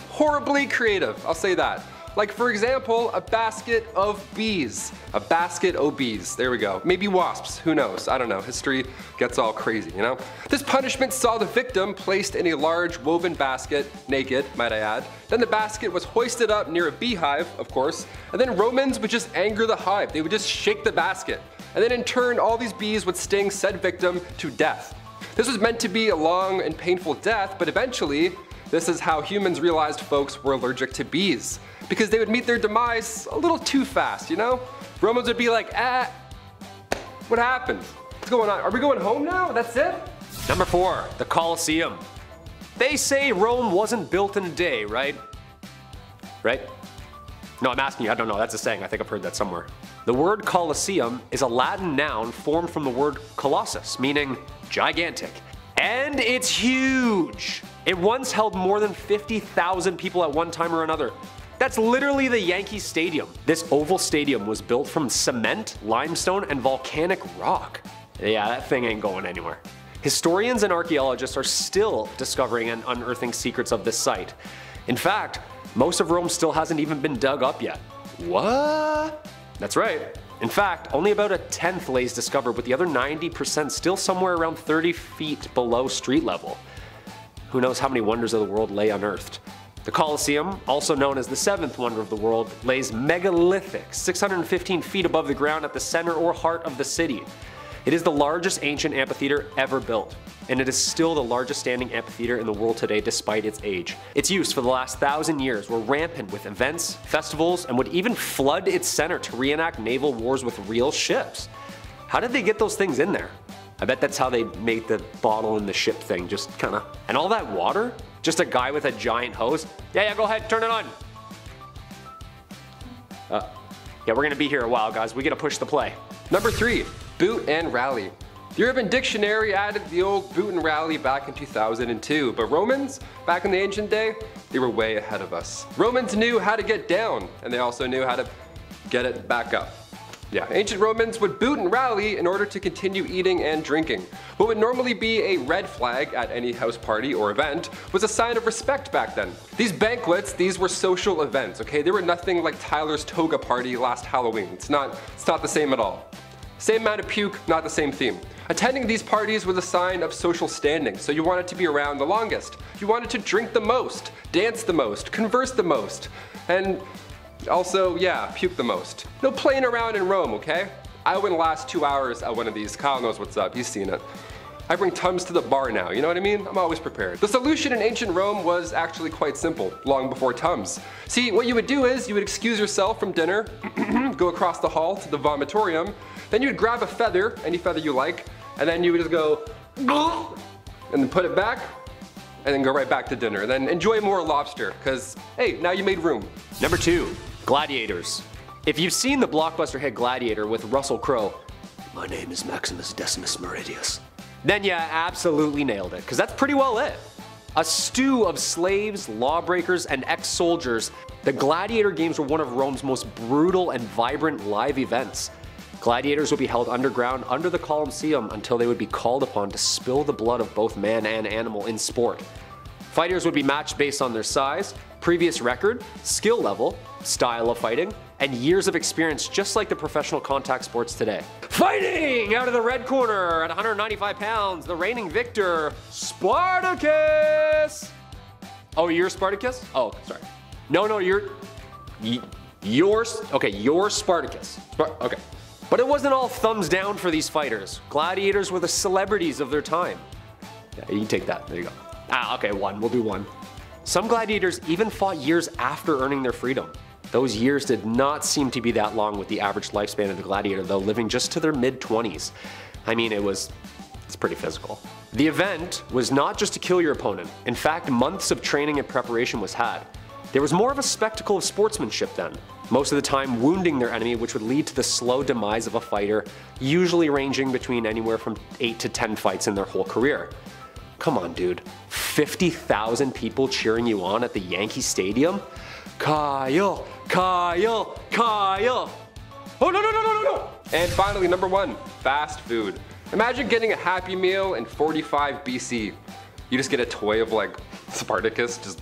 horribly creative, I'll say that. Like for example, a basket of bees. A basket of bees, there we go. Maybe wasps, who knows, I don't know. History gets all crazy, you know? This punishment saw the victim placed in a large woven basket, naked, might I add. Then the basket was hoisted up near a beehive, of course, and then Romans would just anger the hive. They would just shake the basket. And then in turn, all these bees would sting said victim to death. This was meant to be a long and painful death, but eventually, this is how humans realized folks were allergic to bees, because they would meet their demise a little too fast, you know? Romans would be like, eh, what happened? What's going on? Are we going home now? That's it? Number four, the Colosseum. They say Rome wasn't built in a day, right? Right? No, I'm asking you, I don't know, that's a saying, I think I've heard that somewhere. The word Colosseum is a Latin noun formed from the word colossus, meaning gigantic. And it's huge! It once held more than fifty thousand people at one time or another. That's literally the Yankee Stadium. This oval stadium was built from cement, limestone, and volcanic rock. Yeah, that thing ain't going anywhere. Historians and archaeologists are still discovering and unearthing secrets of this site. In fact, most of Rome still hasn't even been dug up yet. What? That's right. In fact, only about a tenth lays discovered, with the other ninety percent still somewhere around thirty feet below street level. Who knows how many wonders of the world lay unearthed. The Colosseum, also known as the seventh wonder of the world, lays megalithic, six hundred fifteen feet above the ground at the center or heart of the city. It is the largest ancient amphitheater ever built, and it is still the largest standing amphitheater in the world today despite its age. Its use for the last thousand years were rampant with events, festivals, and would even flood its center to reenact naval wars with real ships. How did they get those things in there? I bet that's how they made the bottle and the ship thing, just kinda. And all that water? Just a guy with a giant hose? Yeah, yeah, go ahead, turn it on. Uh, yeah, we're gonna be here a while, guys. We gotta push the play. Number three. Boot and rally. The Urban Dictionary added the old boot and rally back in two thousand two, but Romans, back in the ancient day, they were way ahead of us. Romans knew how to get down, and they also knew how to get it back up. Yeah, ancient Romans would boot and rally in order to continue eating and drinking. What would normally be a red flag at any house party or event was a sign of respect back then. These banquets, these were social events, okay? They were nothing like Tyler's toga party last Halloween. It's not, it's not the same at all. Same amount of puke, not the same theme. Attending these parties was a sign of social standing, so you wanted to be around the longest. You wanted to drink the most, dance the most, converse the most, and also, yeah, puke the most. No playing around in Rome, okay? I wouldn't last two hours at one of these. Kyle knows what's up, he's seen it. I bring Tums to the bar now, you know what I mean? I'm always prepared. The solution in ancient Rome was actually quite simple, long before Tums. See, what you would do is, you would excuse yourself from dinner, go across the hall to the vomitorium, then you'd grab a feather, any feather you like, and then you would just go, and then put it back, and then go right back to dinner. Then enjoy more lobster, because, hey, now you made room. Number two. Gladiators. If you've seen the blockbuster hit Gladiator with Russell Crowe, my name is Maximus Decimus Meridius, then you absolutely nailed it, because that's pretty well it. A stew of slaves, lawbreakers, and ex-soldiers, the Gladiator games were one of Rome's most brutal and vibrant live events. Gladiators would be held underground under the Colosseum until they would be called upon to spill the blood of both man and animal in sport. Fighters would be matched based on their size, previous record, skill level, style of fighting, and years of experience, just like the professional contact sports today. Fighting out of the red corner at one hundred ninety-five pounds, the reigning victor, Spartacus! Oh, you're Spartacus? Oh, sorry. No, no, you're, you're, okay, you're Spartacus. Spart- okay. But it wasn't all thumbs down for these fighters. Gladiators were the celebrities of their time. Yeah, you can take that, there you go. Ah, okay, one, we'll do one. Some gladiators even fought years after earning their freedom. Those years did not seem to be that long with the average lifespan of the gladiator, though, living just to their mid twenties. I mean, it was, it's pretty physical. The event was not just to kill your opponent. In fact, months of training and preparation was had. There was more of a spectacle of sportsmanship then, most of the time wounding their enemy, which would lead to the slow demise of a fighter, usually ranging between anywhere from eight to ten fights in their whole career. Come on, dude. fifty thousand people cheering you on at the Yankee Stadium? Kyle, Kyle, Kyle! Oh, no, no, no, no, no, no! And finally, number one, fast food. Imagine getting a Happy Meal in forty-five B C. You just get a toy of, like, Spartacus, just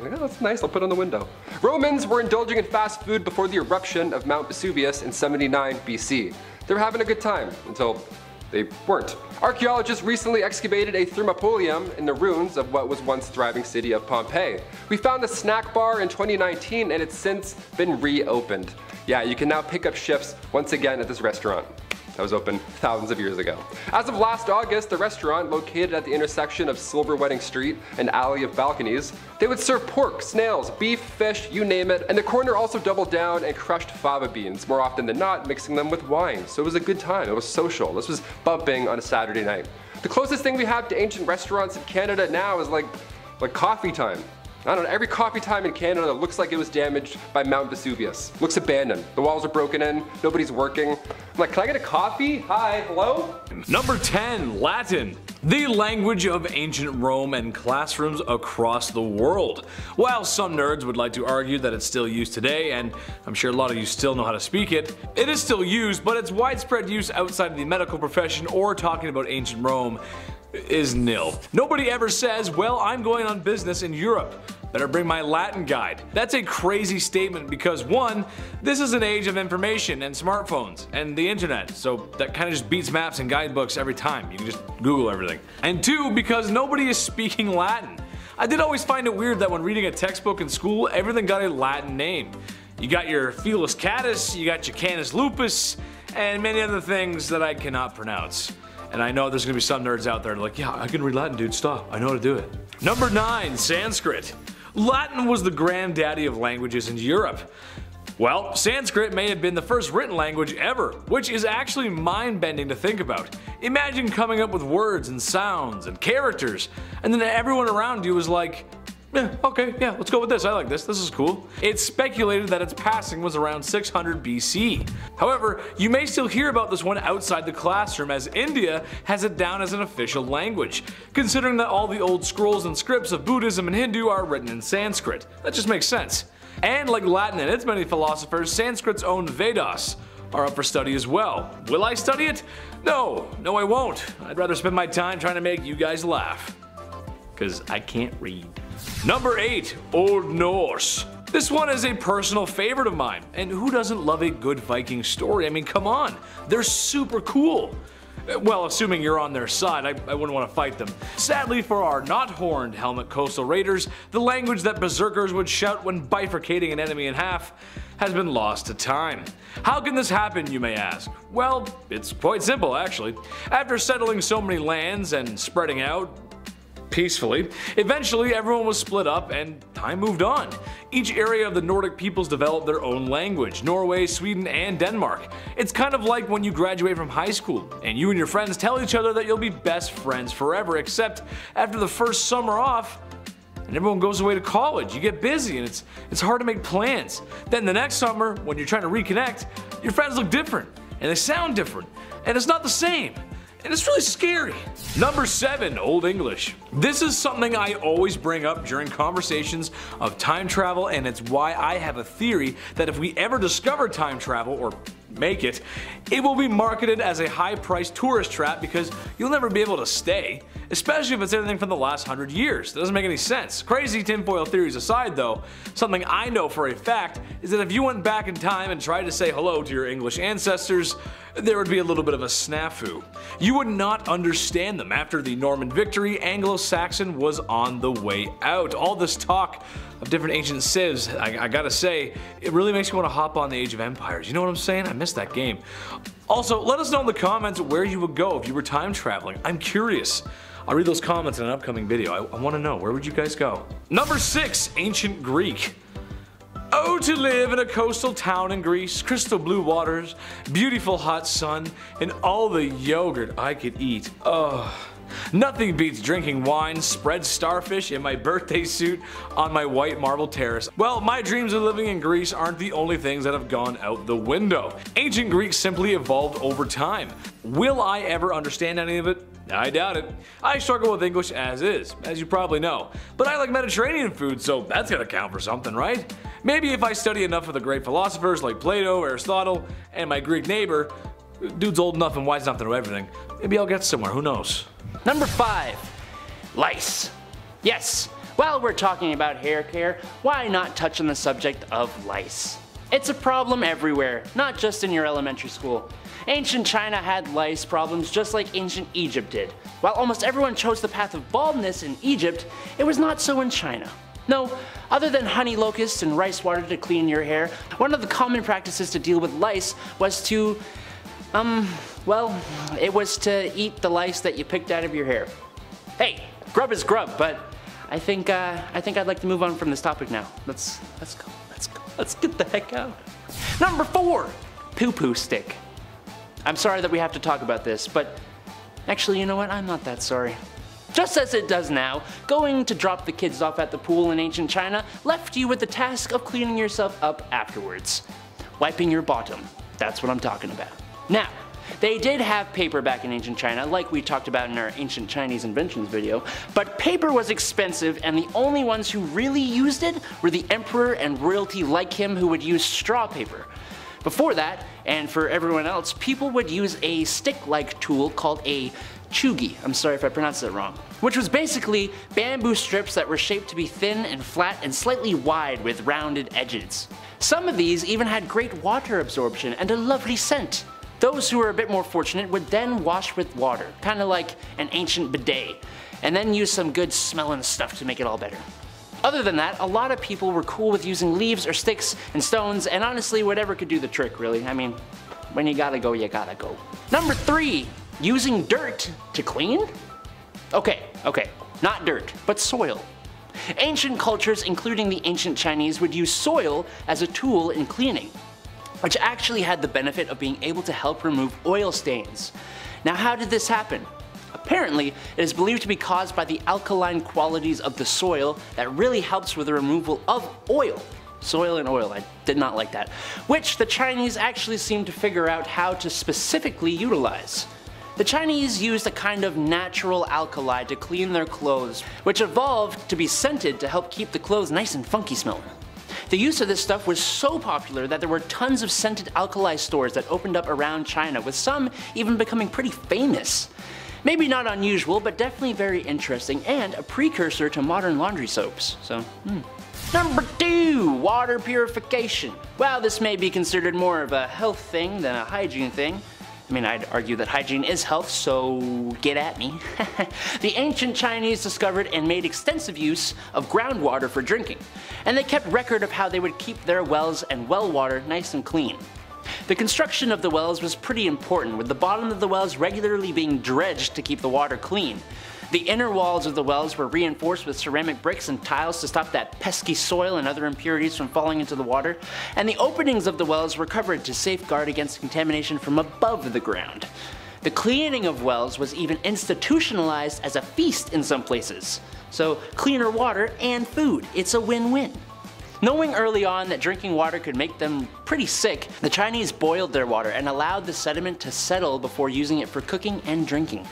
like, oh, that's nice, I'll put it on the window. Romans were indulging in fast food before the eruption of Mount Vesuvius in seventy-nine B C. They were having a good time until they weren't. Archaeologists recently excavated a thermopolium in the ruins of what was once thriving city of Pompeii. We found a snack bar in twenty nineteen and it's since been reopened. Yeah, you can now pick up shifts once again at this restaurant that was open thousands of years ago. As of last August, the restaurant, located at the intersection of Silver Wedding Street and Alley of Balconies, they would serve pork, snails, beef, fish, you name it, and the corner also doubled down and crushed fava beans, more often than not mixing them with wine. So it was a good time, it was social. This was bumping on a Saturday night. The closest thing we have to ancient restaurants in Canada now is like, like coffee time. I don't know, every coffee time in Canada looks like it was damaged by Mount Vesuvius. Looks abandoned. The walls are broken in, nobody's working. I'm like, can I get a coffee? Hi, hello? Number ten, Latin. The language of ancient Rome and classrooms across the world. While some nerds would like to argue that it's still used today, and I'm sure a lot of you still know how to speak it, it is still used, but its widespread use outside of the medical profession or talking about ancient Rome is nil. Nobody ever says, well, I'm going on business in Europe. Better bring my Latin guide. That's a crazy statement because one, this is an age of information and smartphones and the internet, so that kind of just beats maps and guidebooks every time. You can just Google everything. And two, because nobody is speaking Latin. I did always find it weird that when reading a textbook in school, everything got a Latin name. You got your Felis Catus, you got your Canis Lupus, and many other things that I cannot pronounce. And I know there's gonna be some nerds out there like, yeah, I can read Latin, dude, stop. I know how to do it. Number nine, Sanskrit. Latin was the granddaddy of languages in Europe. Well, Sanskrit may have been the first written language ever, which is actually mind-bending to think about. Imagine coming up with words and sounds and characters, and then everyone around you is like, yeah, okay, yeah, let's go with this, I like this, this is cool. It's speculated that its passing was around six hundred B C. However, you may still hear about this one outside the classroom as India has it down as an official language, considering that all the old scrolls and scripts of Buddhism and Hindu are written in Sanskrit. That just makes sense. And like Latin and its many philosophers, Sanskrit's own Vedas are up for study as well. Will I study it? No, no I won't. I'd rather spend my time trying to make you guys laugh, because I can't read. Number eight, Old Norse. This one is a personal favorite of mine, and who doesn't love a good Viking story? I mean, come on, they're super cool. Well, assuming you're on their side, I, I wouldn't want to fight them. Sadly for our not-horned helmet coastal raiders, the language that berserkers would shout when bifurcating an enemy in half has been lost to time. How can this happen, you may ask? Well, it's quite simple, actually. After settling so many lands and spreading out, peacefully, eventually everyone was split up and time moved on. Each area of the Nordic peoples developed their own language, Norway, Sweden, and Denmark. It's kind of like when you graduate from high school and you and your friends tell each other that you'll be best friends forever, except after the first summer off and everyone goes away to college, you get busy and it's, it's hard to make plans. Then the next summer, when you're trying to reconnect, your friends look different and they sound different and it's not the same. And it's really scary. Number seven, Old English. This is something I always bring up during conversations of time travel, and it's why I have a theory that if we ever discover time travel, or make it, it will be marketed as a high-priced tourist trap because you'll never be able to stay, especially if it's anything from the last hundred years. That doesn't make any sense. Crazy tinfoil theories aside though, something I know for a fact is that if you went back in time and tried to say hello to your English ancestors, there would be a little bit of a snafu. You would not understand them. After the Norman victory, Anglo-Saxon was on the way out. All this talk of different ancient civs, I, I gotta say, it really makes me want to hop on the Age of Empires. You know what I'm saying? I missed that game. Also, let us know in the comments where you would go if you were time traveling. I'm curious. I'll read those comments in an upcoming video. I, I want to know, where would you guys go? Number six, Ancient Greek. Oh, to live in a coastal town in Greece, crystal blue waters, beautiful hot sun, and all the yogurt I could eat. Ugh. Nothing beats drinking wine, spread starfish, and my birthday suit on my white marble terrace. Well, my dreams of living in Greece aren't the only things that have gone out the window. Ancient Greece simply evolved over time. Will I ever understand any of it? I doubt it. I struggle with English as is, as you probably know. But I like Mediterranean food, so that's gotta count for something, right? Maybe if I study enough of the great philosophers like Plato, Aristotle, and my Greek neighbor, dude's old enough and wise enough to know everything, maybe I'll get somewhere, who knows? Number five, lice. Yes, while we're talking about hair care, why not touch on the subject of lice? It's a problem everywhere, not just in your elementary school. Ancient China had lice problems just like ancient Egypt did. While almost everyone chose the path of baldness in Egypt, it was not so in China. No, other than honey locusts and rice water to clean your hair, one of the common practices to deal with lice was to Um, well, it was to eat the lice that you picked out of your hair. Hey, grub is grub, but I think, uh, I think I'd like to move on from this topic now. Let's, let's go, let's go, let's get the heck out. Number four, poo-poo stick. I'm sorry that we have to talk about this, but actually, you know what, I'm not that sorry. Just as it does now, going to drop the kids off at the pool in ancient China left you with the task of cleaning yourself up afterwards. Wiping your bottom, that's what I'm talking about. Now, they did have paper back in ancient China, like we talked about in our ancient Chinese inventions video, but paper was expensive and the only ones who really used it were the emperor and royalty like him who would use straw paper. Before that, and for everyone else, people would use a stick-like tool called a chugi, I'm sorry if I pronounced that wrong, which was basically bamboo strips that were shaped to be thin and flat and slightly wide with rounded edges. Some of these even had great water absorption and a lovely scent. Those who were a bit more fortunate would then wash with water, kind of like an ancient bidet, and then use some good smelling stuff to make it all better. Other than that, a lot of people were cool with using leaves or sticks and stones, and honestly, whatever could do the trick, really. I mean, when you gotta go, you gotta go. Number three, using dirt to clean? Okay, okay, not dirt, but soil. Ancient cultures, including the ancient Chinese, would use soil as a tool in cleaning, which actually had the benefit of being able to help remove oil stains. Now, how did this happen? Apparently, it is believed to be caused by the alkaline qualities of the soil that really helps with the removal of oil. Soil and oil, I did not like that. Which the Chinese actually seemed to figure out how to specifically utilize. The Chinese used a kind of natural alkali to clean their clothes, which evolved to be scented to help keep the clothes nice and funky smelling. The use of this stuff was so popular that there were tons of scented alkali stores that opened up around China, with some even becoming pretty famous. Maybe not unusual, but definitely very interesting and a precursor to modern laundry soaps. So, hmm. Number two, water purification. While this may be considered more of a health thing than a hygiene thing, I mean, I'd argue that hygiene is health, so get at me. The ancient Chinese discovered and made extensive use of groundwater for drinking, and they kept record of how they would keep their wells and well water nice and clean. The construction of the wells was pretty important, with the bottom of the wells regularly being dredged to keep the water clean. The inner walls of the wells were reinforced with ceramic bricks and tiles to stop that pesky soil and other impurities from falling into the water, and the openings of the wells were covered to safeguard against contamination from above the ground. The cleaning of wells was even institutionalized as a feast in some places. So cleaner water and food, it's a win-win. Knowing early on that drinking water could make them pretty sick, the Chinese boiled their water and allowed the sediment to settle before using it for cooking and drinking.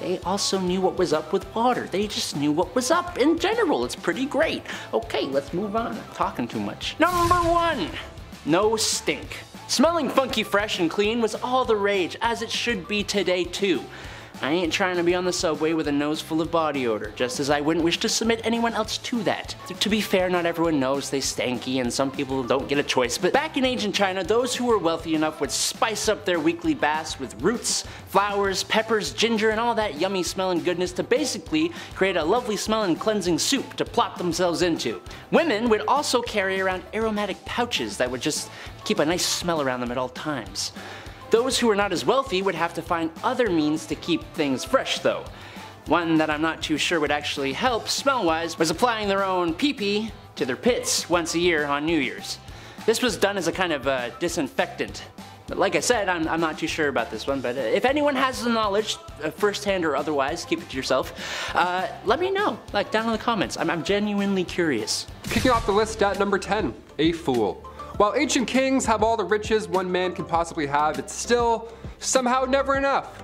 They also knew what was up with water. They just knew what was up in general. It's pretty great. Okay, let's move on. I'm talking too much. Number one, no stink. Smelling funky, fresh, and clean was all the rage, as it should be today too. I ain't trying to be on the subway with a nose full of body odor, just as I wouldn't wish to submit anyone else to that. To be fair, not everyone knows they stanky and some people don't get a choice, but back in ancient China, those who were wealthy enough would spice up their weekly baths with roots, flowers, peppers, ginger, and all that yummy smelling goodness to basically create a lovely smelling cleansing soup to plop themselves into. Women would also carry around aromatic pouches that would just keep a nice smell around them at all times. Those who were not as wealthy would have to find other means to keep things fresh though. One that I'm not too sure would actually help smell-wise was applying their own pee-pee to their pits once a year on New Year's. This was done as a kind of uh, disinfectant. But like I said, I'm, I'm not too sure about this one, but if anyone has the knowledge, uh, firsthand or otherwise, keep it to yourself, uh, let me know, like down in the comments. I'm, I'm genuinely curious. Kicking off the list at number ten, a fool. While ancient kings have all the riches one man can possibly have, it's still somehow never enough.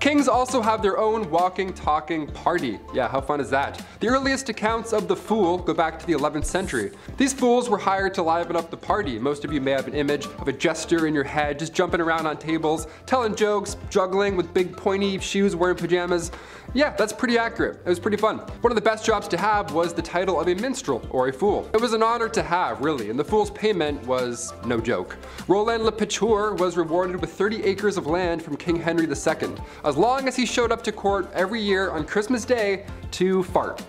Kings also have their own walking, talking party. Yeah, how fun is that? The earliest accounts of the fool go back to the eleventh century. These fools were hired to liven up the party. Most of you may have an image of a jester in your head, just jumping around on tables, telling jokes, juggling with big pointy shoes, wearing pajamas. Yeah, that's pretty accurate. It was pretty fun. One of the best jobs to have was the title of a minstrel or a fool. It was an honor to have, really, and the fool's payment was no joke. Roland le Pécheur was rewarded with thirty acres of land from King Henry the Second. As long as he showed up to court every year on Christmas Day to fart.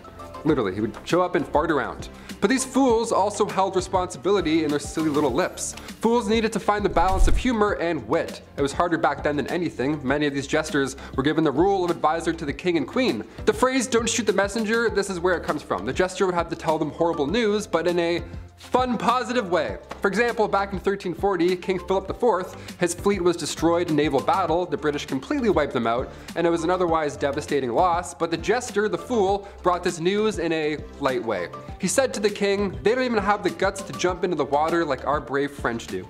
Literally, he would show up and fart around. But these fools also held responsibility in their silly little lips. Fools needed to find the balance of humor and wit. It was harder back then than anything. Many of these jesters were given the role of advisor to the king and queen. The phrase, "don't shoot the messenger," this is where it comes from. The jester would have to tell them horrible news, but in a fun, positive way. For example, back in thirteen forty, King Philip the Fourth, his fleet was destroyed in naval battle, the British completely wiped them out, and it was an otherwise devastating loss, but the jester, the fool, brought this news in a light way. He said to the king, "they don't even have the guts to jump into the water like our brave French do."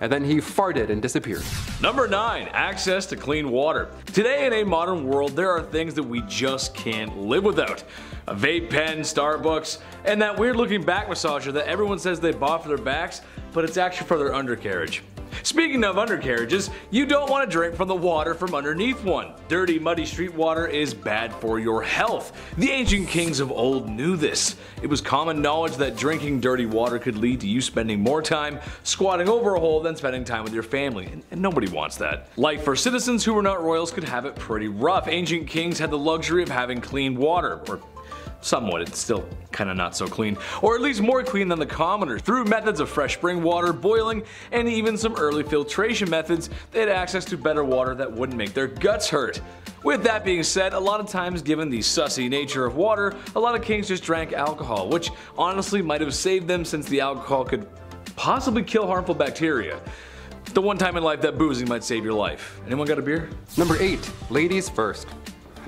And then he farted and disappeared. Number nine, access to clean water. Today in a modern world, there are things that we just can't live without. A vape pen, Starbucks, and that weird looking back massager that everyone says they bought for their backs, but it's actually for their undercarriage. Speaking of undercarriages, you don't want to drink from the water from underneath one. Dirty, muddy street water is bad for your health. The ancient kings of old knew this. It was common knowledge that drinking dirty water could lead to you spending more time squatting over a hole than spending time with your family, and, and nobody wants that. Life for citizens who were not royals could have it pretty rough. Ancient kings had the luxury of having clean water, or somewhat, it's still kind of not so clean, or at least more clean than the commoners. Through methods of fresh spring water, boiling, and even some early filtration methods, they had access to better water that wouldn't make their guts hurt. With that being said, a lot of times, given the sussy nature of water, a lot of kings just drank alcohol, which honestly might have saved them since the alcohol could possibly kill harmful bacteria. The one time in life that boozing might save your life. Anyone got a beer? Number eight, ladies first.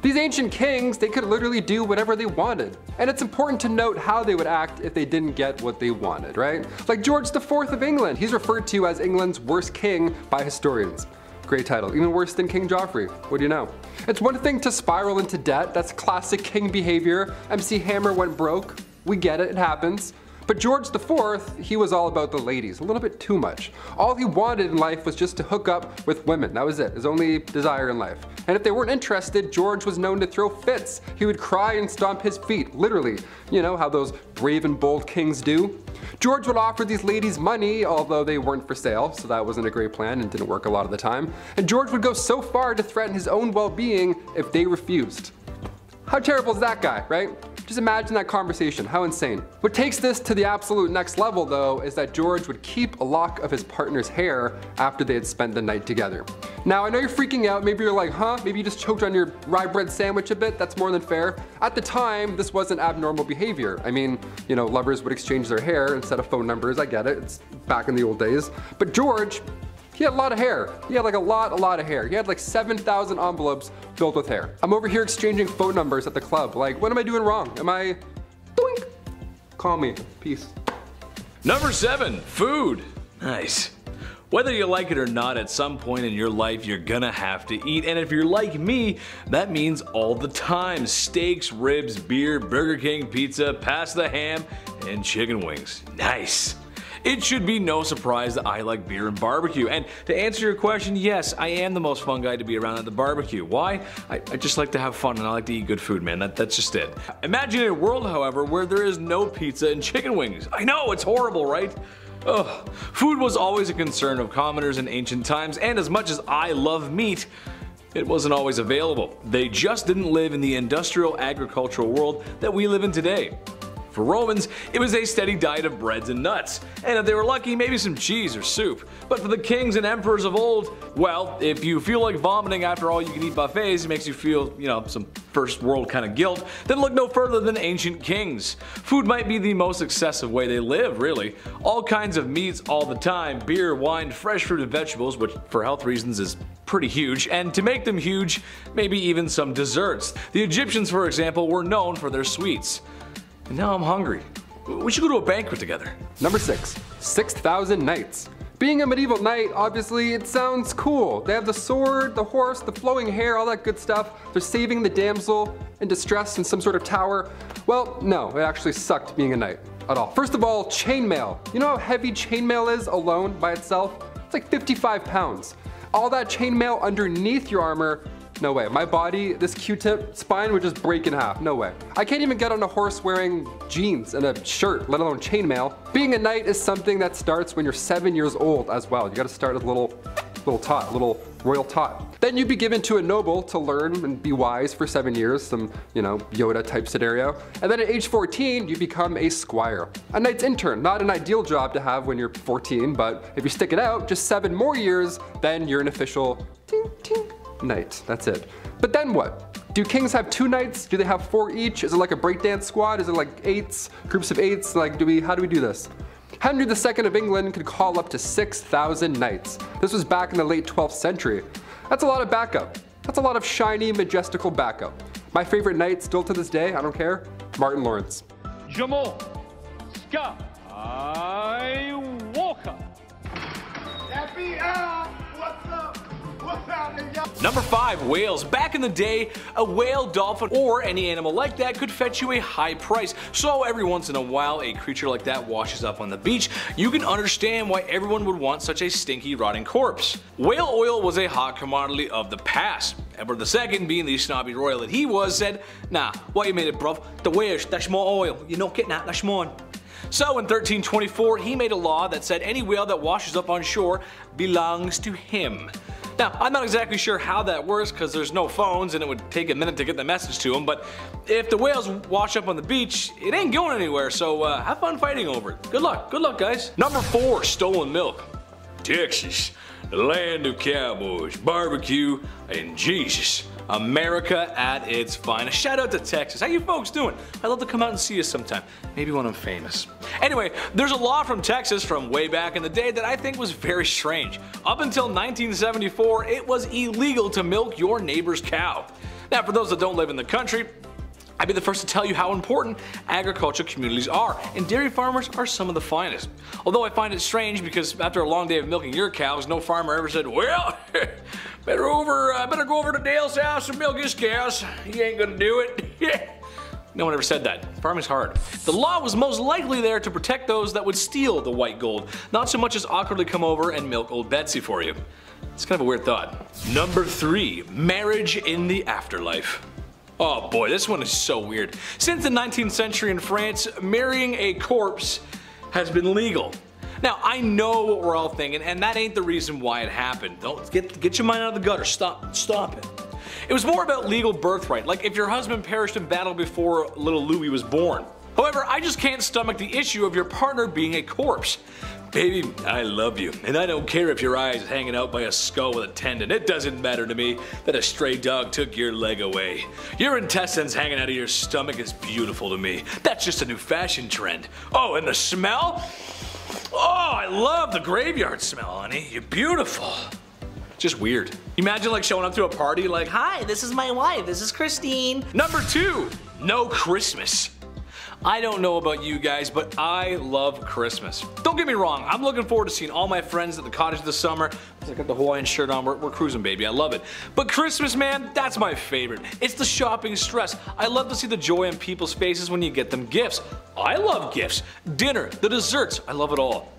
These ancient kings, they could literally do whatever they wanted. And it's important to note how they would act if they didn't get what they wanted, right? Like George the Fourth of England. He's referred to as England's worst king by historians. Great title, even worse than King Joffrey. What do you know? It's one thing to spiral into debt. That's classic king behavior. M C Hammer went broke. We get it, it happens. But George the Fourth, he was all about the ladies, a little bit too much. All he wanted in life was just to hook up with women. That was it, his only desire in life. And if they weren't interested, George was known to throw fits. He would cry and stomp his feet, literally. You know how those brave and bold kings do. George would offer these ladies money, although they weren't for sale, so that wasn't a great plan and didn't work a lot of the time. And George would go so far to threaten his own well-being if they refused. How terrible is that guy, right? Just imagine that conversation, how insane. What takes this to the absolute next level though is that George would keep a lock of his partner's hair after they had spent the night together. Now I know you're freaking out, maybe you're like, huh? Maybe you just choked on your rye bread sandwich a bit, that's more than fair. At the time, this wasn't abnormal behavior. I mean, you know, lovers would exchange their hair instead of phone numbers, I get it, it's back in the old days. But George, he had a lot of hair. He had like a lot, a lot of hair. He had like seven thousand envelopes filled with hair. I'm over here exchanging phone numbers at the club. Like, what am I doing wrong? Am I, doink? Call me, peace. Number seven, food. Nice. Whether you like it or not, at some point in your life, you're gonna have to eat. And if you're like me, that means all the time. Steaks, ribs, beer, Burger King, pizza, pasta, ham, and chicken wings. Nice. It should be no surprise that I like beer and barbecue. And to answer your question, yes, I am the most fun guy to be around at the barbecue. Why? I, I just like to have fun and I like to eat good food, man. That, that's just it. Imagine a world, however, where there is no pizza and chicken wings. I know, it's horrible, right? Ugh. Food was always a concern of commoners in ancient times, and as much as I love meat, it wasn't always available. They just didn't live in the industrial agricultural world that we live in today. For Romans, it was a steady diet of breads and nuts, and if they were lucky, maybe some cheese or soup. But for the kings and emperors of old, well, if you feel like vomiting after all you can eat buffets, it makes you feel, you know, some first world kind of guilt, then look no further than ancient kings. Food might be the most excessive way they live, really. All kinds of meats all the time, beer, wine, fresh fruit and vegetables, which for health reasons is pretty huge, and to make them huge, maybe even some desserts. The Egyptians, for example, were known for their sweets. And now I'm hungry. We should go to a banquet together. Number six, six thousand knights. Being a medieval knight, obviously, it sounds cool. They have the sword, the horse, the flowing hair, all that good stuff. They're saving the damsel in distress in some sort of tower. Well, no, it actually sucked being a knight at all. First of all, chainmail. You know how heavy chainmail is alone by itself? It's like fifty-five pounds. All that chainmail underneath your armor, no way. My body, this Q-tip spine would just break in half, no way. I can't even get on a horse wearing jeans and a shirt, let alone chainmail. Being a knight is something that starts when you're seven years old as well. You gotta start as a little, little tot, little royal tot. Then you'd be given to a noble to learn and be wise for seven years, some, you know, Yoda type scenario. And then at age fourteen, you become a squire. A knight's intern, not an ideal job to have when you're fourteen, but if you stick it out just seven more years, then you're an official ting, ting. Knight, that's it. But then what? Do kings have two knights? Do they have four each? Is it like a breakdance squad? Is it like eights, groups of eights? Like, do we, how do we do this? Henry the Second of England could call up to six thousand knights. This was back in the late twelfth century. That's a lot of backup. That's a lot of shiny, majestical backup. My favorite knight still to this day, I don't care, Martin Lawrence. Jamal, Scott, I Walker. Happy hour, what's up? Number five, whales. Back in the day, a whale, dolphin, or any animal like that could fetch you a high price. So every once in a while, a creature like that washes up on the beach. You can understand why everyone would want such a stinky, rotting corpse. Whale oil was a hot commodity of the past. Edward the Second, being the snobby royal that he was, said, "Nah, wait a minute, bruv. The whales, that's more oil. You're not getting that, that's mine." So in thirteen twenty-four, he made a law that said any whale that washes up on shore belongs to him. Now, I'm not exactly sure how that works because there's no phones and it would take a minute to get the message to them, but if the whales wash up on the beach, it ain't going anywhere, so uh, have fun fighting over it. Good luck, good luck, guys. Number four, stolen milk. Texas, the land of cowboys, barbecue, and Jesus. America at its finest. Shout out to Texas. How you folks doing? I'd love to come out and see you sometime. Maybe when I'm famous. Anyway, there's a law from Texas from way back in the day that I think was very strange. Up until nineteen seventy-four, it was illegal to milk your neighbor's cow. Now, for those that don't live in the country, I'd be the first to tell you how important agricultural communities are, and dairy farmers are some of the finest. Although I find it strange because after a long day of milking your cows, no farmer ever said, "Well, better over, uh, better go over to Dale's house and milk his cows. He ain't gonna do it." No one ever said that. Farming's hard. The law was most likely there to protect those that would steal the white gold, not so much as awkwardly come over and milk old Betsy for you. It's kind of a weird thought. Number three, marriage in the afterlife. Oh boy, this one is so weird. Since the nineteenth century in France, marrying a corpse has been legal. Now, I know what we're all thinking, and that ain't the reason why it happened. Don't get, get your mind out of the gutter. Stop, stop it. It was more about legal birthright, like if your husband perished in battle before little Louis was born. However, I just can't stomach the issue of your partner being a corpse. Baby, I love you, and I don't care if your eye is hanging out by a skull with a tendon. It doesn't matter to me that a stray dog took your leg away. Your intestines hanging out of your stomach is beautiful to me. That's just a new fashion trend. Oh, and the smell? Oh, I love the graveyard smell, honey. You're beautiful. Just weird. Imagine like showing up to a party like, "Hi, this is my wife. This is Christine." Number two, no Christmas. I don't know about you guys, but I love Christmas. Don't get me wrong, I'm looking forward to seeing all my friends at the cottage this summer. I got the Hawaiian shirt on, we're, we're cruising, baby, I love it. But Christmas, man, that's my favorite. It's the shopping stress. I love to see the joy in people's faces when you get them gifts. I love gifts, dinner, the desserts, I love it all.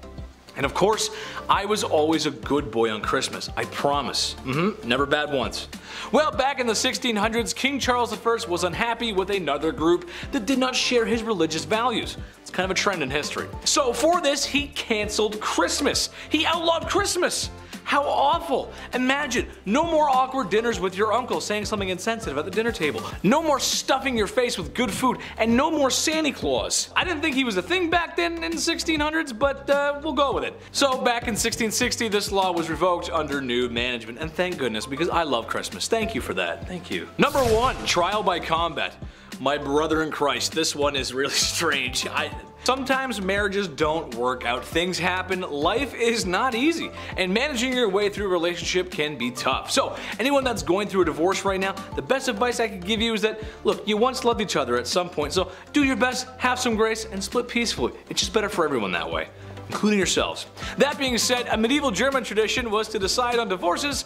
And of course, I was always a good boy on Christmas, I promise. Mm-hmm, never bad once. Well, back in the sixteen hundreds, King Charles the First was unhappy with another group that did not share his religious values. It's kind of a trend in history. So for this, he canceled Christmas. He outlawed Christmas. How awful! Imagine no more awkward dinners with your uncle saying something insensitive at the dinner table, no more stuffing your face with good food, and no more Santa Claus. I didn't think he was a thing back then in the sixteen hundreds, but uh, we'll go with it. So back in sixteen sixty, this law was revoked under new management, and thank goodness, because I love Christmas. Thank you for that. Thank you. Number one, trial by combat. My brother in Christ, this one is really strange. I, sometimes marriages don't work out, things happen, life is not easy, and managing your way through a relationship can be tough. So anyone that's going through a divorce right now, the best advice I could give you is that, look, you once loved each other at some point, so do your best, have some grace, and split peacefully. It's just better for everyone that way, including yourselves. That being said, a medieval German tradition was to decide on divorces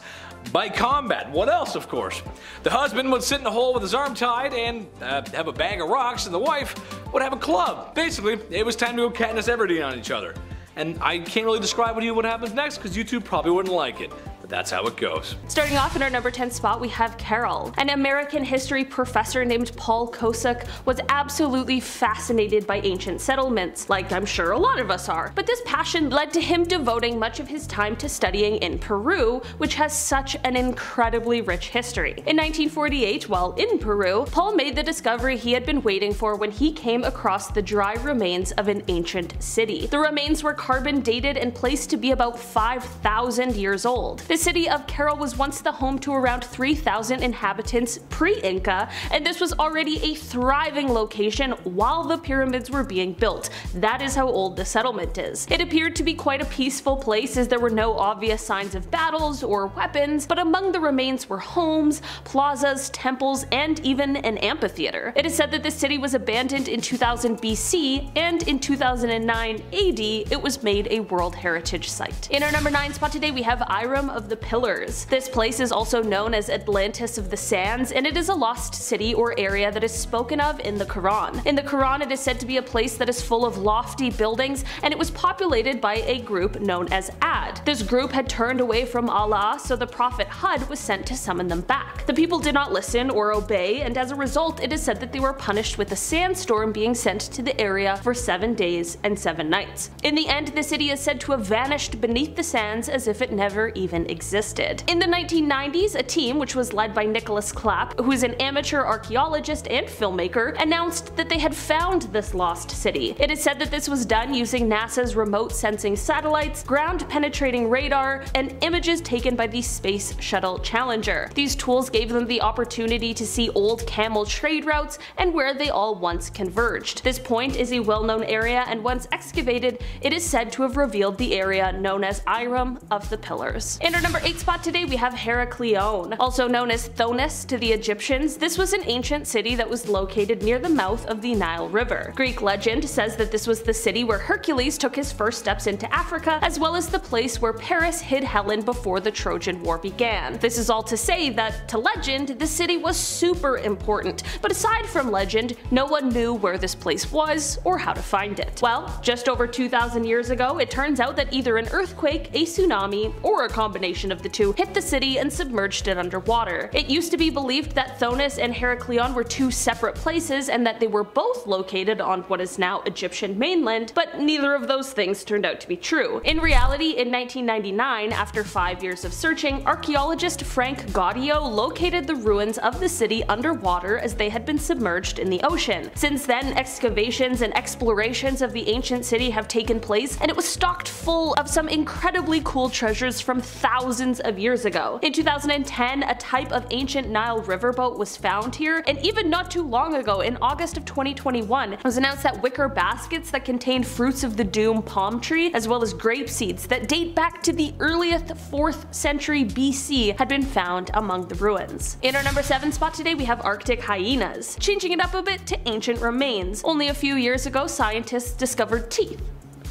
by combat. What else, of course? The husband would sit in a hole with his arm tied and uh, have a bag of rocks, and the wife would have a club. Basically, it was time to go Katniss Everdeen on each other. And I can't really describe what, you, what happens next, because you two probably wouldn't like it. That's how it goes. Starting off in our number ten spot, we have Carol. An American history professor named Paul Kosak was absolutely fascinated by ancient settlements, like I'm sure a lot of us are. But this passion led to him devoting much of his time to studying in Peru, which has such an incredibly rich history. In nineteen forty-eight, while in Peru, Paul made the discovery he had been waiting for when he came across the dry remains of an ancient city. The remains were carbon dated and placed to be about five thousand years old. This The city of Caral was once the home to around three thousand inhabitants pre-Inca, and this was already a thriving location while the pyramids were being built. That is how old the settlement is. It appeared to be quite a peaceful place, as there were no obvious signs of battles or weapons, but among the remains were homes, plazas, temples, and even an amphitheater. It is said that the city was abandoned in two thousand B C, and in two thousand nine A D it was made a World Heritage Site. In our number nine spot today, we have Iram of the Pillars. This place is also known as Atlantis of the Sands, and it is a lost city or area that is spoken of in the Quran. In the Quran, it is said to be a place that is full of lofty buildings, and it was populated by a group known as Ad. This group had turned away from Allah, so the prophet Hud was sent to summon them back. The people did not listen or obey, and as a result, it is said that they were punished with a sandstorm being sent to the area for seven days and seven nights. In the end, the city is said to have vanished beneath the sands as if it never even existed. Existed. In the nineteen nineties, a team, which was led by Nicholas Clapp, who is an amateur archaeologist and filmmaker, announced that they had found this lost city. It is said that this was done using NASA's remote sensing satellites, ground-penetrating radar, and images taken by the Space Shuttle Challenger. These tools gave them the opportunity to see old camel trade routes and where they all once converged. This point is a well-known area, and once excavated, it is said to have revealed the area known as Iram of the Pillars. In our number eight spot today, we have Heracleion, also known as Thonis to the Egyptians. This was an ancient city that was located near the mouth of the Nile River. Greek legend says that this was the city where Hercules took his first steps into Africa, as well as the place where Paris hid Helen before the Trojan War began. This is all to say that, to legend, the city was super important, but aside from legend, no one knew where this place was or how to find it. Well, just over two thousand years ago, it turns out that either an earthquake, a tsunami, or a combination of the two hit the city and submerged it underwater. It used to be believed that Thonis and Heracleion were two separate places and that they were both located on what is now Egyptian mainland, but neither of those things turned out to be true. In reality, in nineteen ninety-nine, after five years of searching, archaeologist Frank Goddio located the ruins of the city underwater, as they had been submerged in the ocean. Since then, excavations and explorations of the ancient city have taken place, and it was stocked full of some incredibly cool treasures from thousands Thousands of years ago. In two thousand ten, a type of ancient Nile riverboat was found here, and even not too long ago, in August of twenty twenty-one, it was announced that wicker baskets that contained fruits of the doom palm tree, as well as grape seeds that date back to the earliest fourth century B C, had been found among the ruins. In our number seven spot today, we have Arctic hyenas, changing it up a bit to ancient remains. Only a few years ago, scientists discovered teeth,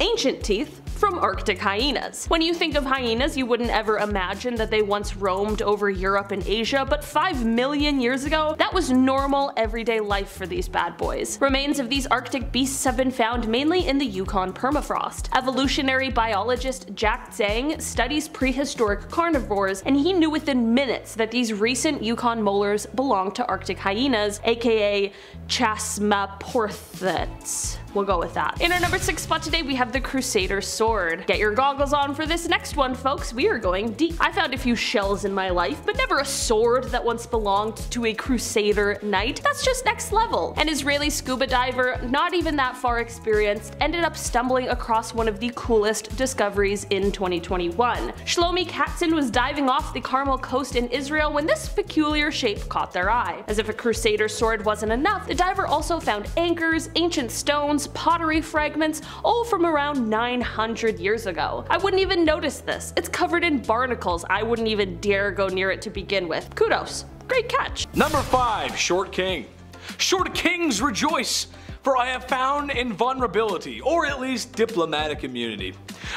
ancient teeth, from Arctic hyenas. When you think of hyenas, you wouldn't ever imagine that they once roamed over Europe and Asia, but five million years ago, that was normal everyday life for these bad boys. Remains of these Arctic beasts have been found mainly in the Yukon permafrost. Evolutionary biologist Jack Zhang studies prehistoric carnivores, and he knew within minutes that these recent Yukon molars belonged to Arctic hyenas, aka Chasmaporthetes. We'll go with that. In our number six spot today, we have the Crusader sword. sword. Get your goggles on for this next one, folks, we are going deep. I found a few shells in my life, but never a sword that once belonged to a crusader knight. That's just next level. An Israeli scuba diver, not even that far experienced, ended up stumbling across one of the coolest discoveries in twenty twenty-one. Shlomi Katzen was diving off the Carmel coast in Israel when this peculiar shape caught their eye. As if a crusader sword wasn't enough, the diver also found anchors, ancient stones, pottery fragments, all from around nine hundred years ago. I wouldn't even notice this. It's covered in barnacles. I wouldn't even dare go near it to begin with. Kudos. Great catch. Number five, Short King. Short kings rejoice, for I have found invulnerability, or at least diplomatic immunity.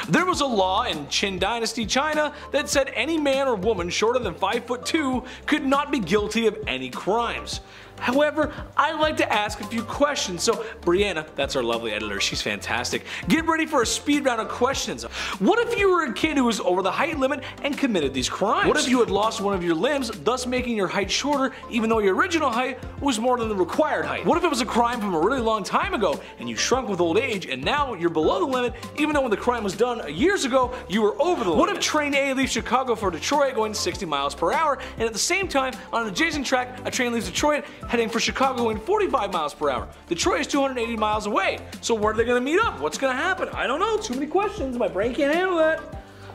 There was a law in Qin Dynasty China that said any man or woman shorter than five foot two could not be guilty of any crimes. However, I'd like to ask a few questions, so Brianna, that's our lovely editor, she's fantastic, get ready for a speed round of questions. What if you were a kid who was over the height limit and committed these crimes? What if you had lost one of your limbs, thus making your height shorter even though your original height was more than the required height? What if it was a crime from a really long time ago and you shrunk with old age and now you're below the limit even though when the crime was done years ago you were over the limit? What if train A leaves Chicago for Detroit going sixty miles per hour and at the same time on an adjacent track a train leaves Detroit heading for Chicago going forty-five miles per hour. Detroit is two hundred eighty miles away. So where are they gonna meet up? What's gonna happen? I don't know, too many questions. My brain can't handle that.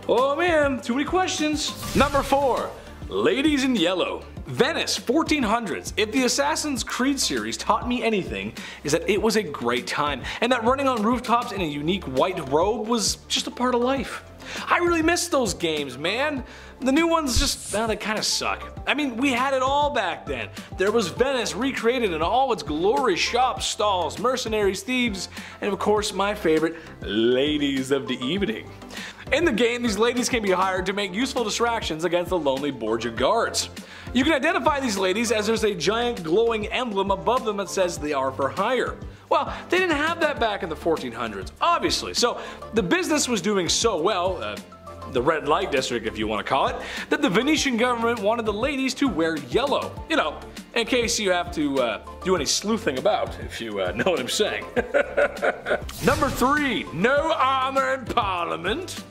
Oh man, too many questions. Number four, ladies in yellow. Venice, fourteen hundreds. If the Assassin's Creed series taught me anything, is that it was a great time and that running on rooftops in a unique white robe was just a part of life. I really miss those games, man. The new ones just, oh, they kind of suck. I mean, we had it all back then. There was Venice recreated in all its glory, shops, stalls, mercenaries, thieves, and of course my favorite, ladies of the evening. In the game, these ladies can be hired to make useful distractions against the lonely Borgia guards. You can identify these ladies as there's a giant glowing emblem above them that says they are for hire. Well, they didn't have that back in the fourteen hundreds, obviously, so the business was doing so well, uh, the red light district if you want to call it, that the Venetian government wanted the ladies to wear yellow, you know, in case you have to uh, do any sleuthing about, if you uh, know what I'm saying. Number three, no armor in parliament.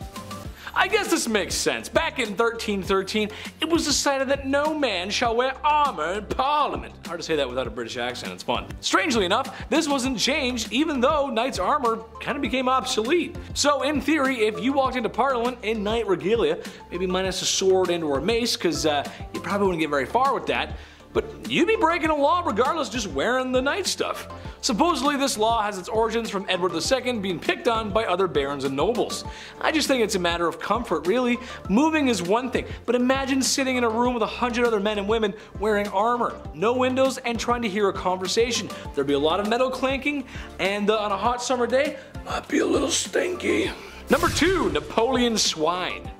I guess this makes sense. Back in thirteen thirteen, it was decided that no man shall wear armor in Parliament. Hard to say that without a British accent, it's fun. Strangely enough, this wasn't changed even though knight's armor kind of became obsolete. So in theory, if you walked into Parliament in knight regalia, maybe minus a sword and or a mace, because uh, you probably wouldn't get very far with that, but you'd be breaking a law regardless just wearing the knight stuff. Supposedly this law has its origins from Edward the Second being picked on by other barons and nobles. I just think it's a matter of comfort really. Moving is one thing, but imagine sitting in a room with a hundred other men and women wearing armor, no windows, and trying to hear a conversation. There'd be a lot of metal clanking and uh, on a hot summer day, might be a little stinky. Number two, Napoleon swine.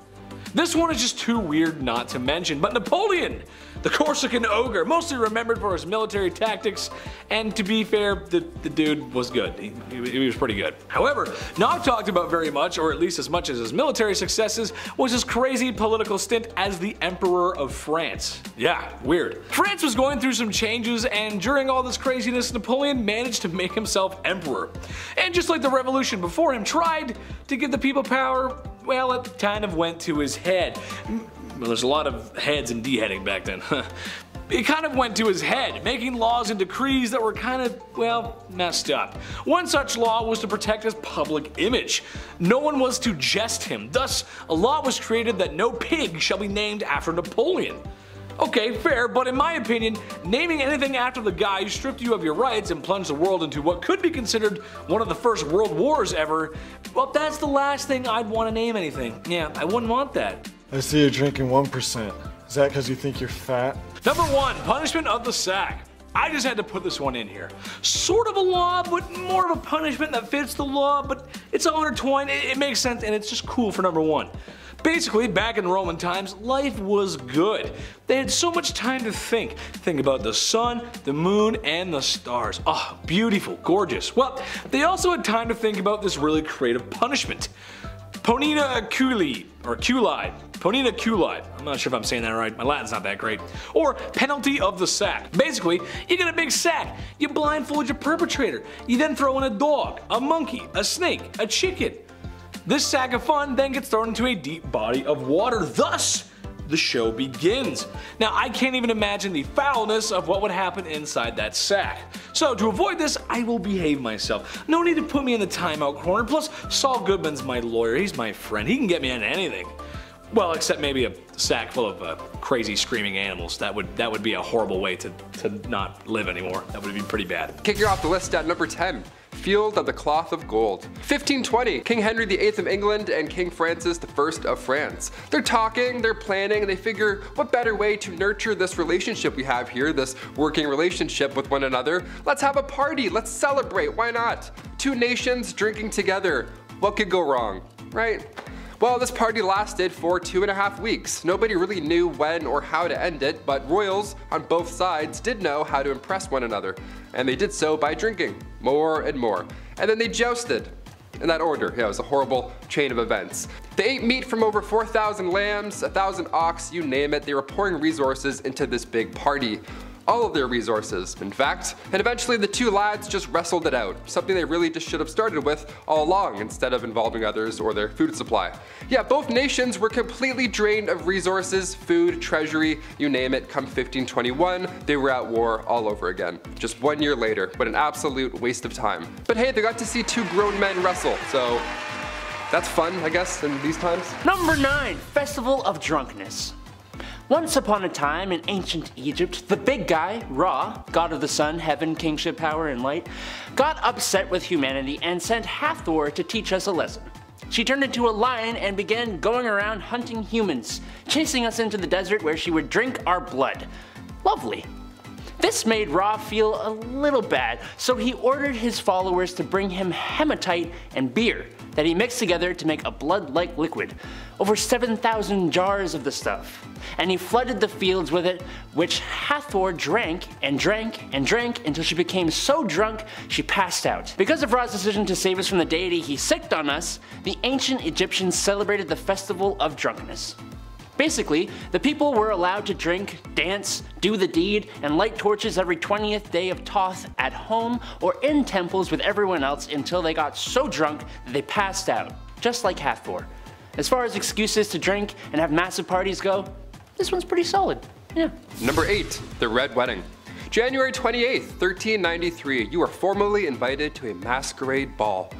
This one is just too weird not to mention, but Napoleon, the Corsican ogre, mostly remembered for his military tactics, and to be fair, the, the dude was good. He, he, he was pretty good. However, not talked about very much, or at least as much as his military successes, was his crazy political stint as the Emperor of France. Yeah, weird. France was going through some changes, and during all this craziness, Napoleon managed to make himself emperor. And just like the revolution before him tried to give the people power, well, it kind of went to his head. Well, there's a lot of heads and de-heading back then. It kind of went to his head, making laws and decrees that were kind of, well, messed up. One such law was to protect his public image. No one was to jest him. Thus, a law was created that no pig shall be named after Napoleon. Okay, fair, but in my opinion, naming anything after the guy who stripped you of your rights and plunged the world into what could be considered one of the first world wars ever, well, that's the last thing I'd want to name anything. Yeah, I wouldn't want that. I see you drinking one percent. Is that because you think you're fat? Number one, punishment of the sack. I just had to put this one in here. Sort of a law, but more of a punishment that fits the law, but it's all intertwined, it, it makes sense, and it's just cool for number one. Basically, back in Roman times, life was good. They had so much time to think. Think about the sun, the moon, and the stars. Ah, oh, beautiful, gorgeous. Well, they also had time to think about this really creative punishment. Ponina Culi, or Culi, Ponina Culi, I'm not sure if I'm saying that right, my Latin's not that great, or penalty of the sack. Basically, you get a big sack, you blindfold your perpetrator, you then throw in a dog, a monkey, a snake, a chicken, This sack of fun then gets thrown into a deep body of water, thus the show begins. Now, I can't even imagine the foulness of what would happen inside that sack. So to avoid this, I will behave myself. No need to put me in the timeout corner, plus Saul Goodman's my lawyer, he's my friend, he can get me into anything. Well, except maybe a sack full of uh, crazy screaming animals. That would that would be a horrible way to, to not live anymore. That would be pretty bad. Kicking off the list at number ten. Field of the Cloth of Gold. fifteen twenty, King Henry the eighth of England and King Francis the first of France. They're talking, they're planning, and they figure what better way to nurture this relationship we have here, this working relationship with one another. Let's have a party, let's celebrate, why not? Two nations drinking together. What could go wrong, right? Well, this party lasted for two and a half weeks. Nobody really knew when or how to end it, but royals on both sides did know how to impress one another, and they did so by drinking more and more. And then they jousted. In that order, yeah, it was a horrible chain of events. They ate meat from over four thousand lambs, one thousand ox, you name it. They were pouring resources into this big party. All of their resources, in fact, and eventually the two lads just wrestled it out, something they really just should have started with all along instead of involving others or their food supply. Yeah, both nations were completely drained of resources, food, treasury, you name it. Come fifteen twenty-one, they were at war all over again. Just one year later, but an absolute waste of time. But hey, they got to see two grown men wrestle, so that's fun, I guess, in these times. Number nine, Festival of Drunkenness. Once upon a time in ancient Egypt, the big guy, Ra, god of the sun, heaven, kingship, power, and light, got upset with humanity and sent Hathor to teach us a lesson. She turned into a lion and began going around hunting humans, chasing us into the desert where she would drink our blood. Lovely. This made Ra feel a little bad, so he ordered his followers to bring him hematite and beer that he mixed together to make a blood-like liquid, over seven thousand jars of the stuff. And he flooded the fields with it, which Hathor drank and drank and drank until she became so drunk she passed out. Because of Ra's decision to save us from the deity he sicked on us, the ancient Egyptians celebrated the Festival of Drunkenness. Basically, the people were allowed to drink, dance, do the deed, and light torches every twentieth day of Thoth at home or in temples with everyone else until they got so drunk that they passed out, just like Hathor. As far as excuses to drink and have massive parties go, this one's pretty solid, yeah. Number eight, the Red Wedding. January twenty-eighth, thirteen ninety-three, you are formally invited to a masquerade ball.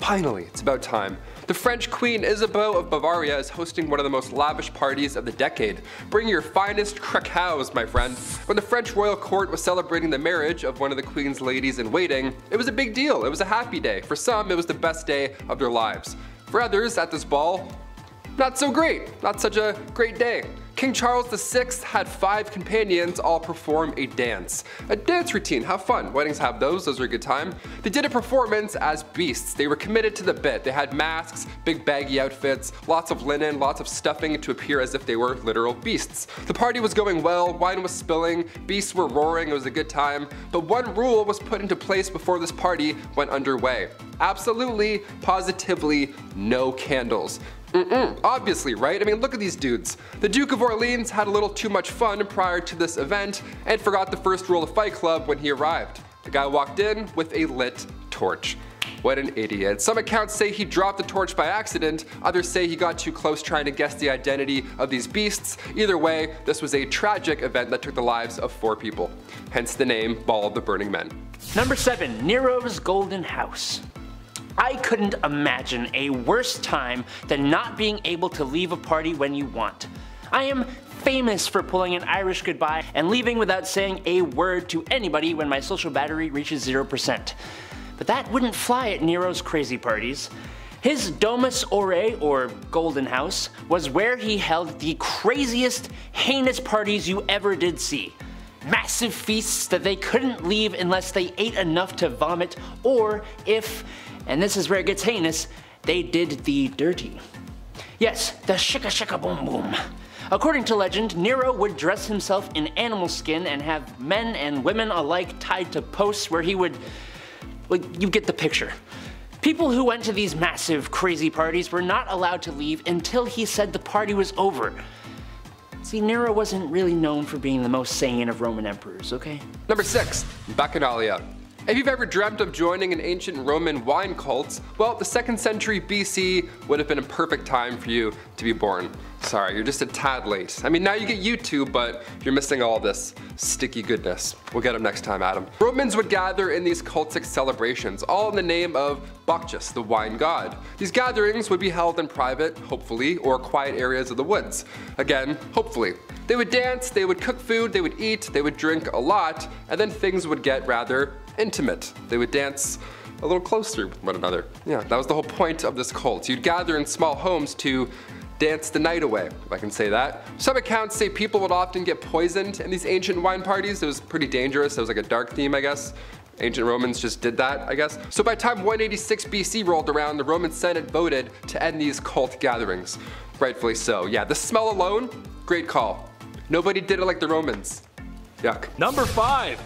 Finally, it's about time. The French Queen Isabeau of Bavaria is hosting one of the most lavish parties of the decade. Bring your finest krakows, my friend. When the French royal court was celebrating the marriage of one of the Queen's ladies-in-waiting, it was a big deal. It was a happy day. For some, it was the best day of their lives. For others, at this ball, not so great. Not such a great day. King Charles the sixth had five companions all perform a dance. A dance routine, have fun. Weddings have those, those are a good time. They did a performance as beasts. They were committed to the bit. They had masks, big baggy outfits, lots of linen, lots of stuffing to appear as if they were literal beasts. The party was going well, wine was spilling, beasts were roaring, it was a good time. But one rule was put into place before this party went underway. Absolutely, positively, no candles. Mm-mm, obviously, right? I mean, look at these dudes. The Duke of Orleans had a little too much fun prior to this event and forgot the first rule of Fight Club when he arrived. The guy walked in with a lit torch. What an idiot. Some accounts say he dropped the torch by accident, others say he got too close trying to guess the identity of these beasts. Either way, this was a tragic event that took the lives of four people. Hence the name Ball of the Burning Men. Number seven, Nero's Golden House. I couldn't imagine a worse time than not being able to leave a party when you want. I am famous for pulling an Irish goodbye and leaving without saying a word to anybody when my social battery reaches zero percent. But that wouldn't fly at Nero's crazy parties. His Domus Aurea, or Golden House, was where he held the craziest, heinous parties you ever did see. Massive feasts that they couldn't leave unless they ate enough to vomit, or if, and this is where it gets heinous, they did the dirty. Yes, the shika shika boom boom. According to legend, Nero would dress himself in animal skin and have men and women alike tied to posts where he would, well, you get the picture. People who went to these massive, crazy parties were not allowed to leave until he said the party was over. See, Nero wasn't really known for being the most sane of Roman emperors, okay? Number six, Bacchanalia. If you've ever dreamt of joining an ancient Roman wine cult, well, the second century B C would have been a perfect time for you to be born. Sorry, you're just a tad late. I mean, now you get YouTube, but you're missing all this sticky goodness. We'll get them next time, Adam. Romans would gather in these cultic celebrations, all in the name of Bacchus, the wine god. These gatherings would be held in private, hopefully, or quiet areas of the woods. Again, hopefully. They would dance, they would cook food, they would eat, they would drink a lot, and then things would get rather intimate. They would dance a little closer with one another. Yeah, that was the whole point of this cult. You'd gather in small homes to dance the night away, if I can say that. Some accounts say people would often get poisoned in these ancient wine parties. It was pretty dangerous. It was like a dark theme, I guess. Ancient Romans just did that, I guess. So by the time one eighty-six B C rolled around, the Roman Senate voted to end these cult gatherings. Rightfully so. Yeah, the smell alone, great call. Nobody did it like the Romans. Yuck. Number five.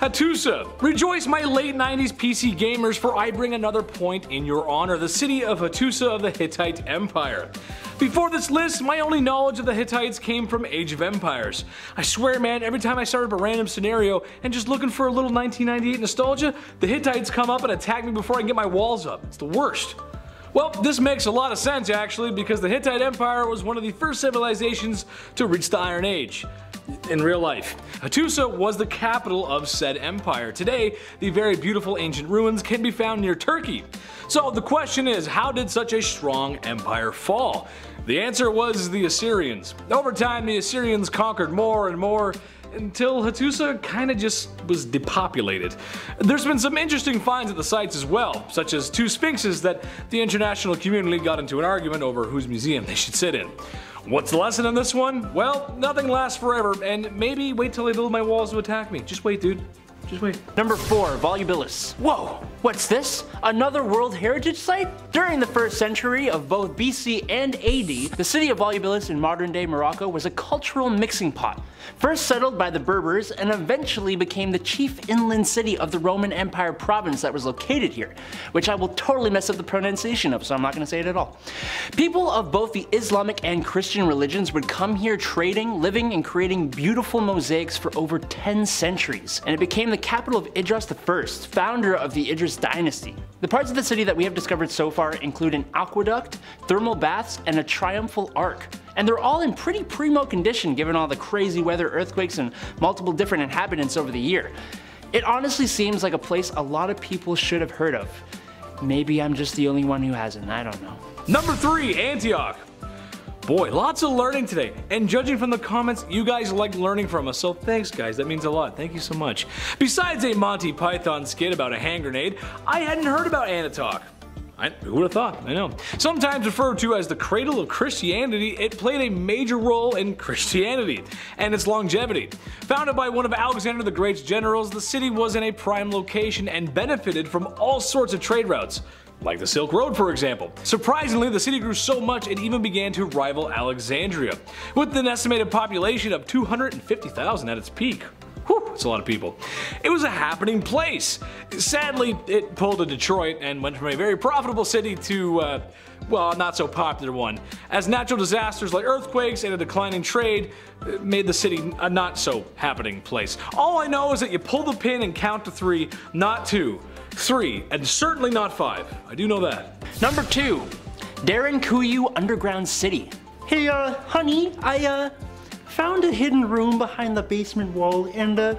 Hattusa. Rejoice, my late nineties P C gamers, for I bring another point in your honor, the city of Hattusa of the Hittite Empire. Before this list, my only knowledge of the Hittites came from Age of Empires. I swear, man, every time I start up a random scenario and just looking for a little nineteen ninety-eight nostalgia, the Hittites come up and attack me before I can get my walls up. It's the worst. Well, this makes a lot of sense, actually, because the Hittite Empire was one of the first civilizations to reach the Iron Age in real life. Hattusa was the capital of said empire. Today, the very beautiful ancient ruins can be found near Turkey. So the question is, how did such a strong empire fall? The answer was the Assyrians. Over time, the Assyrians conquered more and more, until Hattusa kinda just was depopulated. There's been some interesting finds at the sites as well, such as two sphinxes that the international community got into an argument over whose museum they should sit in. What's the lesson in this one? Well, nothing lasts forever, and maybe wait till they build my walls to attack me. Just wait, dude. Just wait. Number four, Volubilis. Whoa, what's this? Another World Heritage Site? During the first century of both B C and A D, the city of Volubilis in modern-day Morocco was a cultural mixing pot, first settled by the Berbers and eventually became the chief inland city of the Roman Empire province that was located here, which I will totally mess up the pronunciation of, so I'm not going to say it at all. People of both the Islamic and Christian religions would come here trading, living, and creating beautiful mosaics for over ten centuries, and it became the capital of Idris the first, founder of the Idris dynasty. The parts of the city that we have discovered so far include an aqueduct, thermal baths, and a triumphal arch. And they're all in pretty primo condition given all the crazy weather, earthquakes, and multiple different inhabitants over the year. It honestly seems like a place a lot of people should have heard of. Maybe I'm just the only one who hasn't, I don't know. Number three, Antioch. Boy, lots of learning today, and judging from the comments, you guys like learning from us, so thanks guys, that means a lot, thank you so much. Besides a Monty Python skit about a hand grenade, I hadn't heard about Antioch. I, who would have thought? I know. Sometimes referred to as the cradle of Christianity, it played a major role in Christianity and its longevity. Founded by one of Alexander the Great's generals, the city was in a prime location and benefited from all sorts of trade routes, like the Silk Road, for example. Surprisingly, the city grew so much it even began to rival Alexandria, with an estimated population of two hundred fifty thousand at its peak. Whew, that's a lot of people. It was a happening place. Sadly, it pulled a Detroit and went from a very profitable city to, uh, well, a not so popular one, as natural disasters like earthquakes and a declining trade made the city a not so happening place. All I know is that you pull the pin and count to three, not two. Three, and certainly not five. I do know that. Number two, Derinkuyu Underground City. Hey, uh, honey, I, uh, found a hidden room behind the basement wall, and, uh,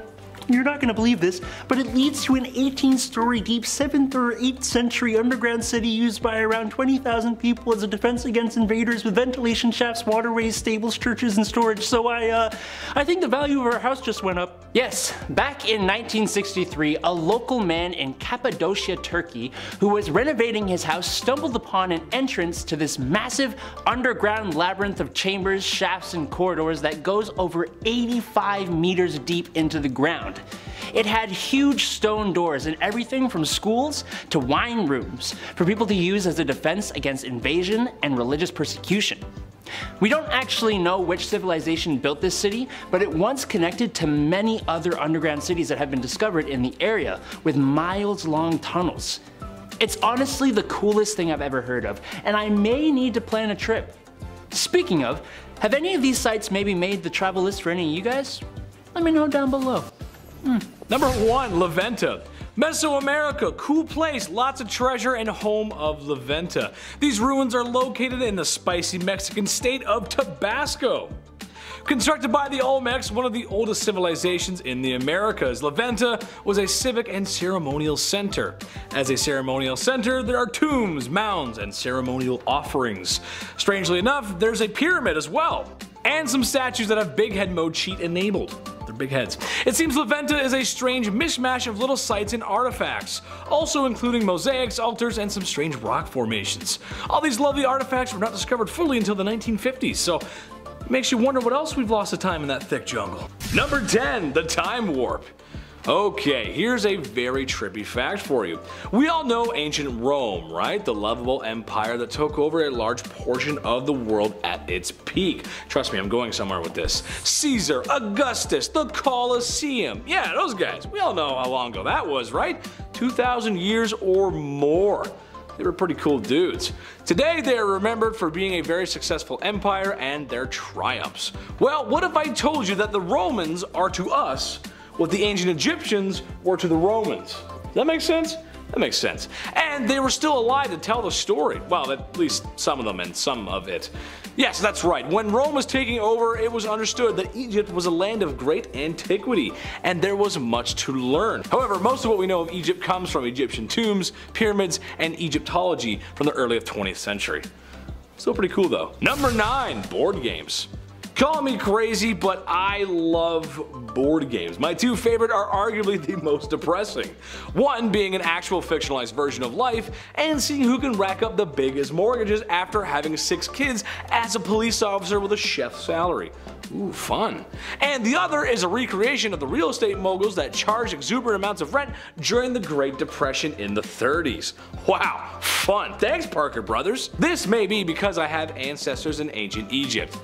you're not gonna believe this, but it leads to an eighteen story deep seventh or eighth century underground city used by around twenty thousand people as a defense against invaders, with ventilation shafts, waterways, stables, churches, and storage. So I, uh, I think the value of our house just went up. Yes, back in nineteen sixty-three, a local man in Cappadocia, Turkey, who was renovating his house, stumbled upon an entrance to this massive underground labyrinth of chambers, shafts, and corridors that goes over eighty-five meters deep into the ground. It had huge stone doors and everything from schools to wine rooms for people to use as a defense against invasion and religious persecution. We don't actually know which civilization built this city, but it once connected to many other underground cities that have been discovered in the area with miles-long tunnels. It's honestly the coolest thing I've ever heard of, and I may need to plan a trip. Speaking of, have any of these sites maybe made the travel list for any of you guys? Let me know down below. Mm. Number one, La Venta. Mesoamerica, cool place, lots of treasure and home of La Venta. These ruins are located in the spicy Mexican state of Tabasco. Constructed by the Olmecs, one of the oldest civilizations in the Americas, La Venta was a civic and ceremonial center. As a ceremonial center, there are tombs, mounds, and ceremonial offerings. Strangely enough, there's a pyramid as well, and some statues that have big head mode cheat enabled. They're big heads. It seems La Venta is a strange mishmash of little sites and artifacts, also including mosaics, altars, and some strange rock formations. All these lovely artifacts were not discovered fully until the nineteen fifties, so makes you wonder what else we've lost of time in that thick jungle. Number ten, the time warp. Okay, here's a very trippy fact for you. We all know ancient Rome, right? The lovable empire that took over a large portion of the world at its peak. Trust me, I'm going somewhere with this. Caesar, Augustus, the Colosseum. Yeah, those guys. We all know how long ago that was, right? two thousand years or more. They were pretty cool dudes. Today they are remembered for being a very successful empire and their triumphs. Well, what if I told you that the Romans are to us what the ancient Egyptians were to the Romans? Does that make sense? That makes sense. And they were still alive to tell the story. Well, at least some of them and some of it. Yes, that's right. When Rome was taking over, it was understood that Egypt was a land of great antiquity, and there was much to learn. However, most of what we know of Egypt comes from Egyptian tombs, pyramids, and Egyptology from the early twentieth century. Still pretty cool though. Number nine, board games. Call me crazy, but I love board games. My two favorite are arguably the most depressing. One being an actual fictionalized version of life, and seeing who can rack up the biggest mortgages after having six kids as a police officer with a chef's salary. Ooh, fun. And the other is a recreation of the real estate moguls that charged exuberant amounts of rent during the Great Depression in the thirties. Wow, fun. Thanks, Parker Brothers. This may be because I have ancestors in ancient Egypt.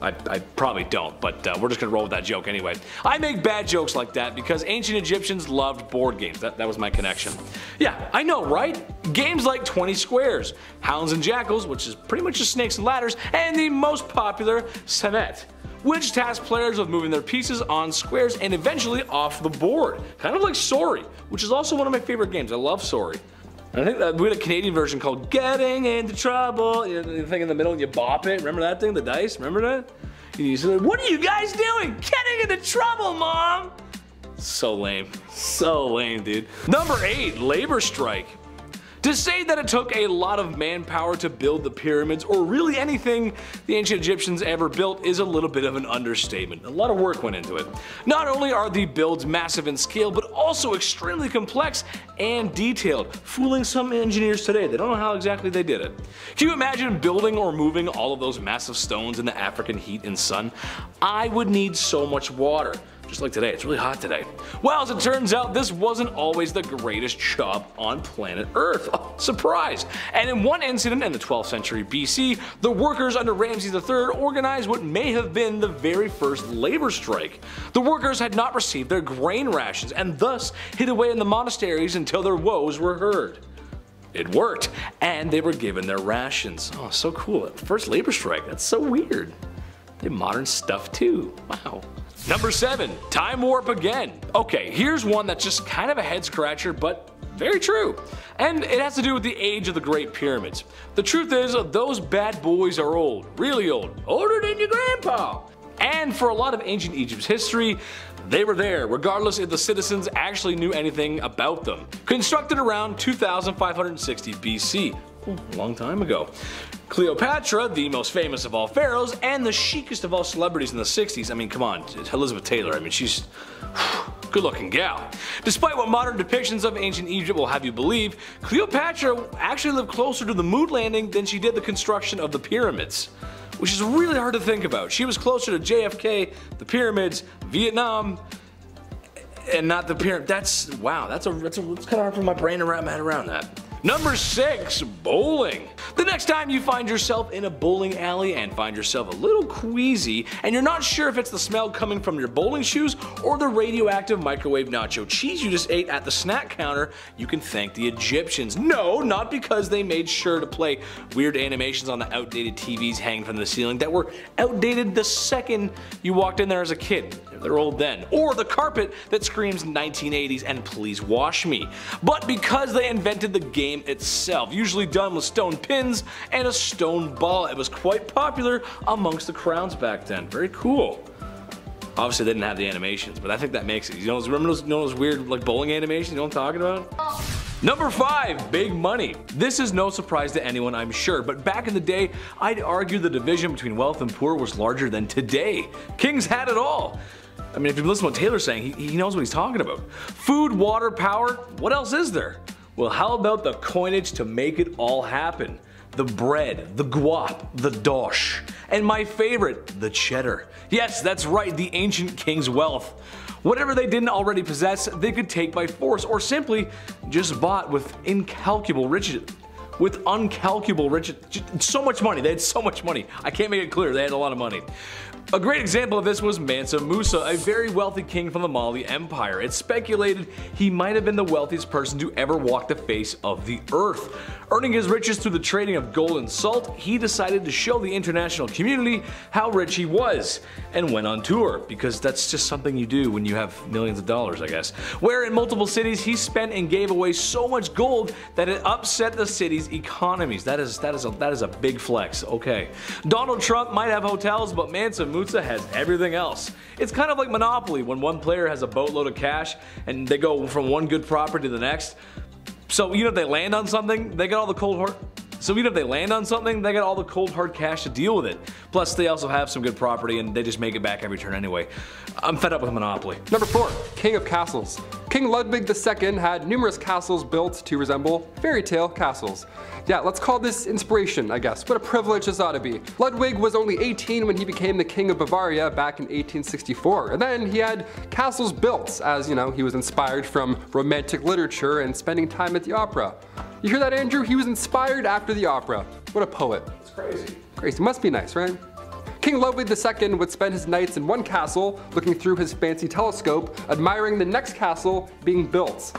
I, I probably don't, but uh, we're just gonna roll with that joke anyway. I make bad jokes like that because ancient Egyptians loved board games. That, that was my connection. Yeah, I know, right? Games like twenty squares, Hounds and Jackals, which is pretty much just snakes and ladders, and the most popular, Senet, which tasked players with moving their pieces on squares and eventually off the board. Kind of like Sorry, which is also one of my favorite games. I love Sorry. I think that we had a Canadian version called Getting Into Trouble. You know, the thing in the middle and you bop it. Remember that thing, the dice? Remember that? And you say, what are you guys doing? Getting into trouble, Mom! So lame. So lame, dude. Number eight, labor strike. To say that it took a lot of manpower to build the pyramids or really anything the ancient Egyptians ever built is a little bit of an understatement. A lot of work went into it. Not only are the builds massive in scale, but also extremely complex and detailed, fooling some engineers today. They don't know how exactly they did it. Can you imagine building or moving all of those massive stones in the African heat and sun? I would need so much water. Just like today, it's really hot today. Well, as it turns out, this wasn't always the greatest job on planet Earth. Oh, surprise! And in one incident in the twelfth century B C, the workers under Ramses the third organized what may have been the very first labor strike. The workers had not received their grain rations and thus hid away in the monasteries until their woes were heard. It worked, and they were given their rations. Oh, so cool. The first labor strike, that's so weird. They have modern stuff too, wow. Number seven, time warp again. Okay, here's one that's just kind of a head scratcher, but very true. And it has to do with the age of the Great Pyramids. The truth is, those bad boys are old, really old, older than your grandpa. And for a lot of ancient Egypt's history, they were there, regardless if the citizens actually knew anything about them. Constructed around two thousand five hundred sixty B C, a long time ago. Cleopatra, the most famous of all pharaohs and the chicest of all celebrities in the sixties, I mean come on, Elizabeth Taylor, I mean she's a good looking gal. Despite what modern depictions of ancient Egypt will have you believe, Cleopatra actually lived closer to the moon landing than she did the construction of the pyramids. Which is really hard to think about. She was closer to J F K, the pyramids, Vietnam, and not the pyramid. That's, wow, that's, a, that's, a, that's kind of hard for my brain to wrap my head around that. Number six, bowling. The next time you find yourself in a bowling alley and find yourself a little queasy and you're not sure if it's the smell coming from your bowling shoes or the radioactive microwave nacho cheese you just ate at the snack counter, you can thank the Egyptians. No, not because they made sure to play weird animations on the outdated T Vs hanging from the ceiling that were outdated the second you walked in there as a kid. they're old then, or the carpet that screams nineteen eighties and please wash me, but because they invented the game itself, usually done with stone pins and a stone ball. It was quite popular amongst the crowns back then. Very cool. Obviously they didn't have the animations, but I think that makes it. You know, remember those, you know, those weird like bowling animations, you know what I'm talking about? Oh. Number five, big money. This is no surprise to anyone, I'm sure, but back in the day, I'd argue the division between wealth and poor was larger than today. Kings had it all. I mean, if you listen to what Taylor's saying, he, he knows what he's talking about. Food, water, power, what else is there? Well, how about the coinage to make it all happen? The bread, the guap, the dosh, and my favorite, the cheddar. Yes, that's right, the ancient king's wealth. Whatever they didn't already possess, they could take by force, or simply just bought with incalculable riches. With uncalculable riches. So much money. They had so much money. I can't make it clear. They had a lot of money. A great example of this was Mansa Musa, a very wealthy king from the Mali Empire. It's speculated he might have been the wealthiest person to ever walk the face of the earth. Earning his riches through the trading of gold and salt, he decided to show the international community how rich he was and went on tour, because that's just something you do when you have millions of dollars, I guess. Where in multiple cities he spent and gave away so much gold that it upset the city's economies. That is, that is, a, that is a big flex, okay. Donald Trump might have hotels, but Mansa Musa has everything else. It's kind of like Monopoly when one player has a boatload of cash and they go from one good property to the next. So you know if they land on something, they get all the cold hard. So even if they land on something, they get all the cold hard cash to deal with it. Plus they also have some good property and they just make it back every turn anyway. I'm fed up with Monopoly. Number four, King of Castles. King Ludwig the Second had numerous castles built to resemble fairy tale castles. Yeah, let's call this inspiration, I guess. What a privilege this ought to be. Ludwig was only eighteen when he became the King of Bavaria back in eighteen sixty-four, and then he had castles built as, you know, he was inspired from romantic literature and spending time at the opera. You hear that, Andrew? He was inspired after the opera. What a poet. It's crazy. Crazy. Must be nice, right? King Ludwig the Second would spend his nights in one castle, looking through his fancy telescope, admiring the next castle being built.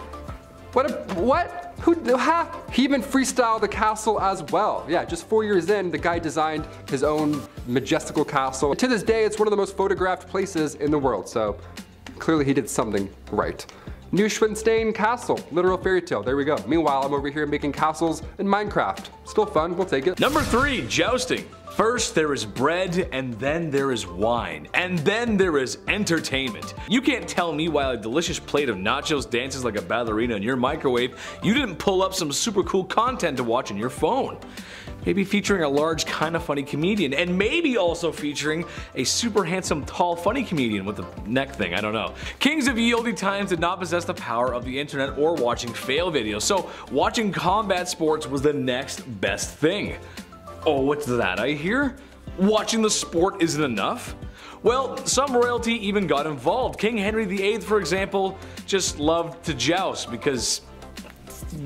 What a, what? Who, ha? He even freestyled the castle as well. Yeah, just four years in, the guy designed his own majestical castle. And to this day, it's one of the most photographed places in the world, so clearly he did something right. Neuschwanstein Castle, literal fairy tale, there we go. Meanwhile, I'm over here making castles in Minecraft. Still fun, we'll take it. Number three, jousting. First there is bread, and then there is wine, and then there is entertainment. You can't tell me while a delicious plate of nachos dances like a ballerina in your microwave, you didn't pull up some super cool content to watch on your phone. Maybe featuring a large, kinda funny comedian, and maybe also featuring a super handsome, tall, funny comedian with a neck thing, I don't know. Kings of ye olde times did not possess the power of the internet or watching fail videos, so watching combat sports was the next best thing. Oh, what's that I hear? Watching the sport isn't enough? Well, some royalty even got involved. King Henry the Eighth, for example, just loved to joust because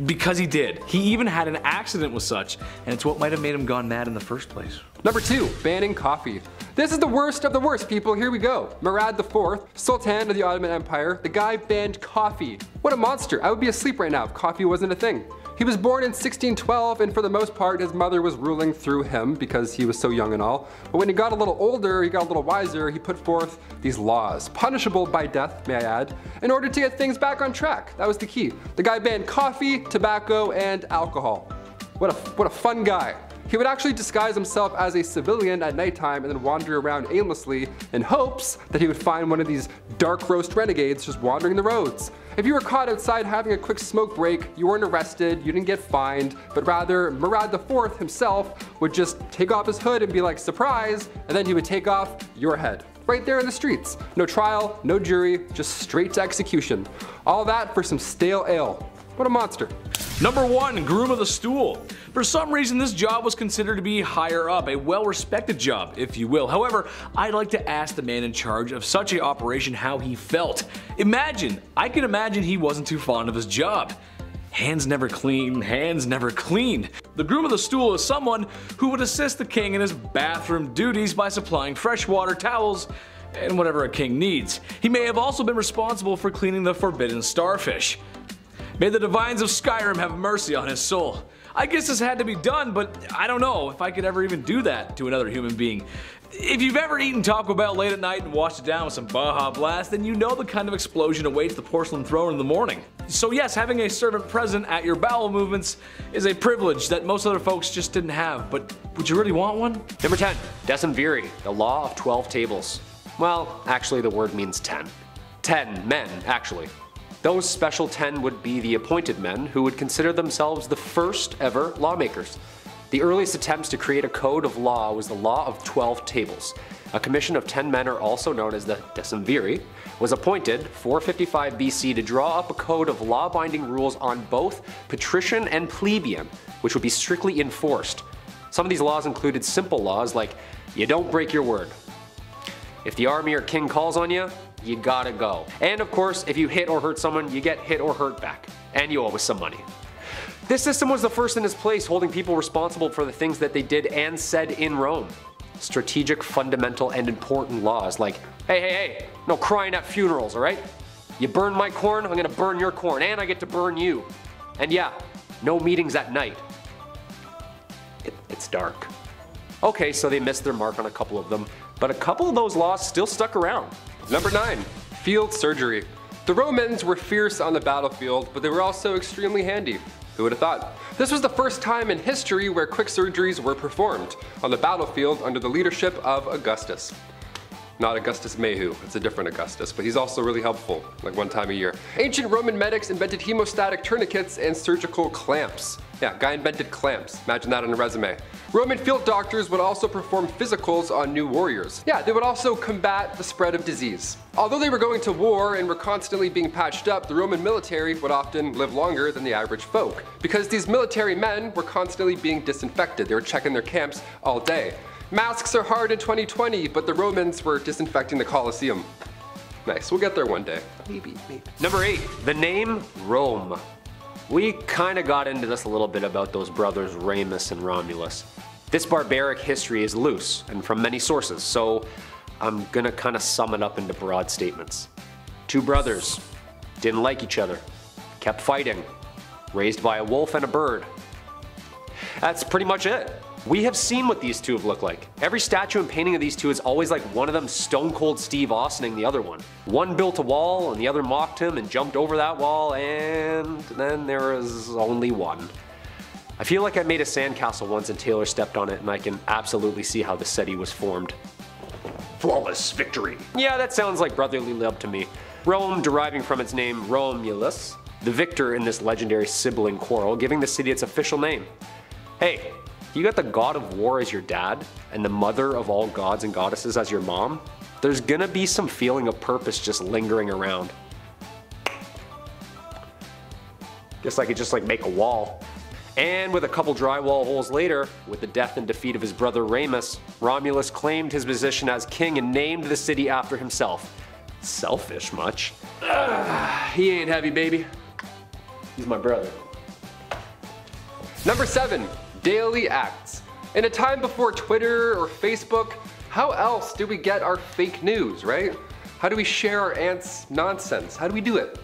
Because he did. He even had an accident with such, and it's what might have made him gone mad in the first place. Number two, banning coffee. This is the worst of the worst, people, here we go. Murad the Fourth, Sultan of the Ottoman Empire, the guy banned coffee. What a monster, I would be asleep right now if coffee wasn't a thing. He was born in sixteen twelve, and for the most part his mother was ruling through him because he was so young and all, but when he got a little older, he got a little wiser, he put forth these laws, punishable by death, may I add, in order to get things back on track. That was the key. The guy banned coffee, tobacco, and alcohol. What a, what a fun guy. He would actually disguise himself as a civilian at nighttime and then wander around aimlessly in hopes that he would find one of these dark roast renegades just wandering the roads. If you were caught outside having a quick smoke break, you weren't arrested, you didn't get fined, but rather Murad the Fourth himself would just take off his hood and be like, surprise, and then he would take off your head. Right there in the streets. No trial, no jury, just straight to execution. All that for some stale ale. What a monster. Number one, groom of the stool. For some reason, this job was considered to be higher up, a well-respected job, if you will. However, I'd like to ask the man in charge of such an operation how he felt. Imagine, I can imagine he wasn't too fond of his job. Hands never clean, hands never cleaned. The groom of the stool is someone who would assist the king in his bathroom duties by supplying freshwater towels and whatever a king needs. He may have also been responsible for cleaning the forbidden starfish. May the divines of Skyrim have mercy on his soul. I guess this had to be done, but I don't know if I could ever even do that to another human being. If you've ever eaten Taco Bell late at night and washed it down with some Baja Blast, then you know the kind of explosion awaits the porcelain throne in the morning. So yes, having a servant present at your bowel movements is a privilege that most other folks just didn't have, but would you really want one? Number ten. Decemviri, the law of twelve tables. Well, actually the word means ten. Ten men, actually. Those special ten would be the appointed men who would consider themselves the first ever lawmakers. The earliest attempts to create a code of law was the Law of Twelve Tables. A commission of ten men, or also known as the Decemviri, was appointed four fifty-five B C to draw up a code of law-binding rules on both patrician and plebeian, which would be strictly enforced. Some of these laws included simple laws like, you don't break your word. If the army or king calls on you, you gotta go. And of course, if you hit or hurt someone, you get hit or hurt back. And you owe us some money. This system was the first in its place, holding people responsible for the things that they did and said in Rome. Strategic, fundamental, and important laws like, hey, hey, hey, no crying at funerals, alright? You burn my corn, I'm gonna burn your corn, and I get to burn you. And yeah, no meetings at night. It, it's dark. Okay, so they missed their mark on a couple of them, but a couple of those laws still stuck around. Number nine. Field surgery. The Romans were fierce on the battlefield, but they were also extremely handy. Who would have thought? This was the first time in history where quick surgeries were performed on the battlefield under the leadership of Augustus. Not Augustus Mahu, it's a different Augustus, but he's also really helpful, like one time a year. Ancient Roman medics invented hemostatic tourniquets and surgical clamps. Yeah, guy invented clamps. Imagine that on a resume. Roman field doctors would also perform physicals on new warriors. Yeah, they would also combat the spread of disease. Although they were going to war and were constantly being patched up, the Roman military would often live longer than the average folk, because these military men were constantly being disinfected. They were checking their camps all day. Masks are hard in twenty twenty, but the Romans were disinfecting the Colosseum. Nice, we'll get there one day. Maybe, maybe. Number eight. The name Rome. We kinda got into this a little bit about those brothers Remus and Romulus. This barbaric history is loose and from many sources, so I'm gonna kinda sum it up into broad statements. Two brothers, didn't like each other, kept fighting, raised by a wolf and a bird. That's pretty much it. We have seen what these two have looked like. Every statue and painting of these two is always like one of them Stone Cold Steve Austining the other one. One built a wall and the other mocked him and jumped over that wall, and then there is only one. I feel like I made a sandcastle once and Taylor stepped on it, and I can absolutely see how the city was formed. Flawless victory. Yeah, that sounds like brotherly love to me. Rome deriving from its name Romulus, the victor in this legendary sibling quarrel, giving the city its official name. Hey. You got the god of war as your dad, and the mother of all gods and goddesses as your mom, there's gonna be some feeling of purpose just lingering around. Guess I could just like make a wall. And with a couple drywall holes later, with the death and defeat of his brother Remus, Romulus claimed his position as king and named the city after himself. Selfish much. Ugh, he ain't heavy, baby. He's my brother. Number seven. Daily acts. In a time before Twitter or Facebook, how else do we get our fake news, right? How do we share our aunt's nonsense? How do we do it?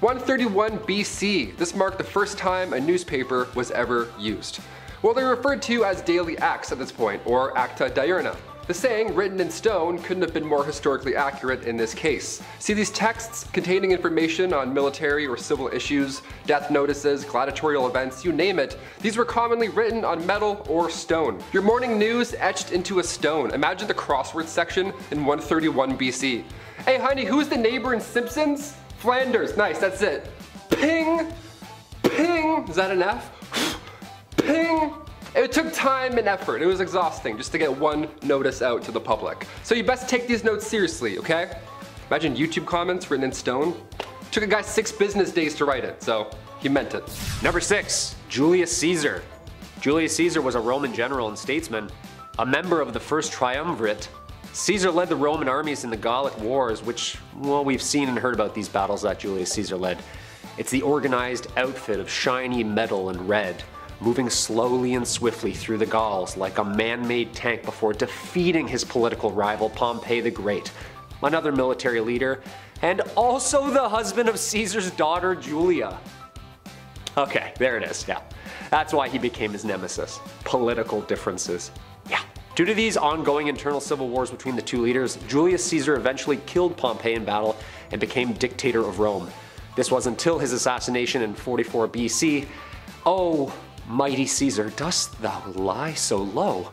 one thirty-one B C, this marked the first time a newspaper was ever used. Well, they're referred to as daily acts at this point, or acta diurna. The saying, written in stone, couldn't have been more historically accurate in this case. See, these texts containing information on military or civil issues, death notices, gladiatorial events, you name it, these were commonly written on metal or stone. Your morning news etched into a stone. Imagine the crossword section in one thirty-one B C. Hey honey, who's the neighbor in Simpsons? Flanders, nice, that's it. Ping, ping, is that an F? Ping. It took time and effort, it was exhausting just to get one notice out to the public. So you best take these notes seriously, okay? Imagine YouTube comments written in stone. It took a guy six business days to write it, so he meant it. Number six, Julius Caesar. Julius Caesar was a Roman general and statesman, a member of the first triumvirate. Caesar led the Roman armies in the Gallic Wars, which, well, we've seen and heard about these battles that Julius Caesar led. It's the organized outfit of shiny metal and red, moving slowly and swiftly through the Gauls like a man-made tank before defeating his political rival Pompey the Great, another military leader, and also the husband of Caesar's daughter Julia. Okay, there it is, yeah. That's why he became his nemesis. Political differences. Yeah, Due to these ongoing internal civil wars between the two leaders, Julius Caesar eventually killed Pompey in battle and became dictator of Rome. This was until his assassination in forty-four B C. Oh, mighty Caesar, dost thou lie so low?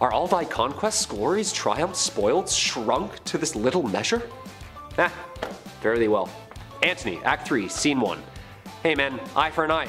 Are all thy conquests, glories, triumphs, spoiled, shrunk to this little measure? Ah, fare thee well. Antony, Act three, Scene one. Hey man, eye for an eye.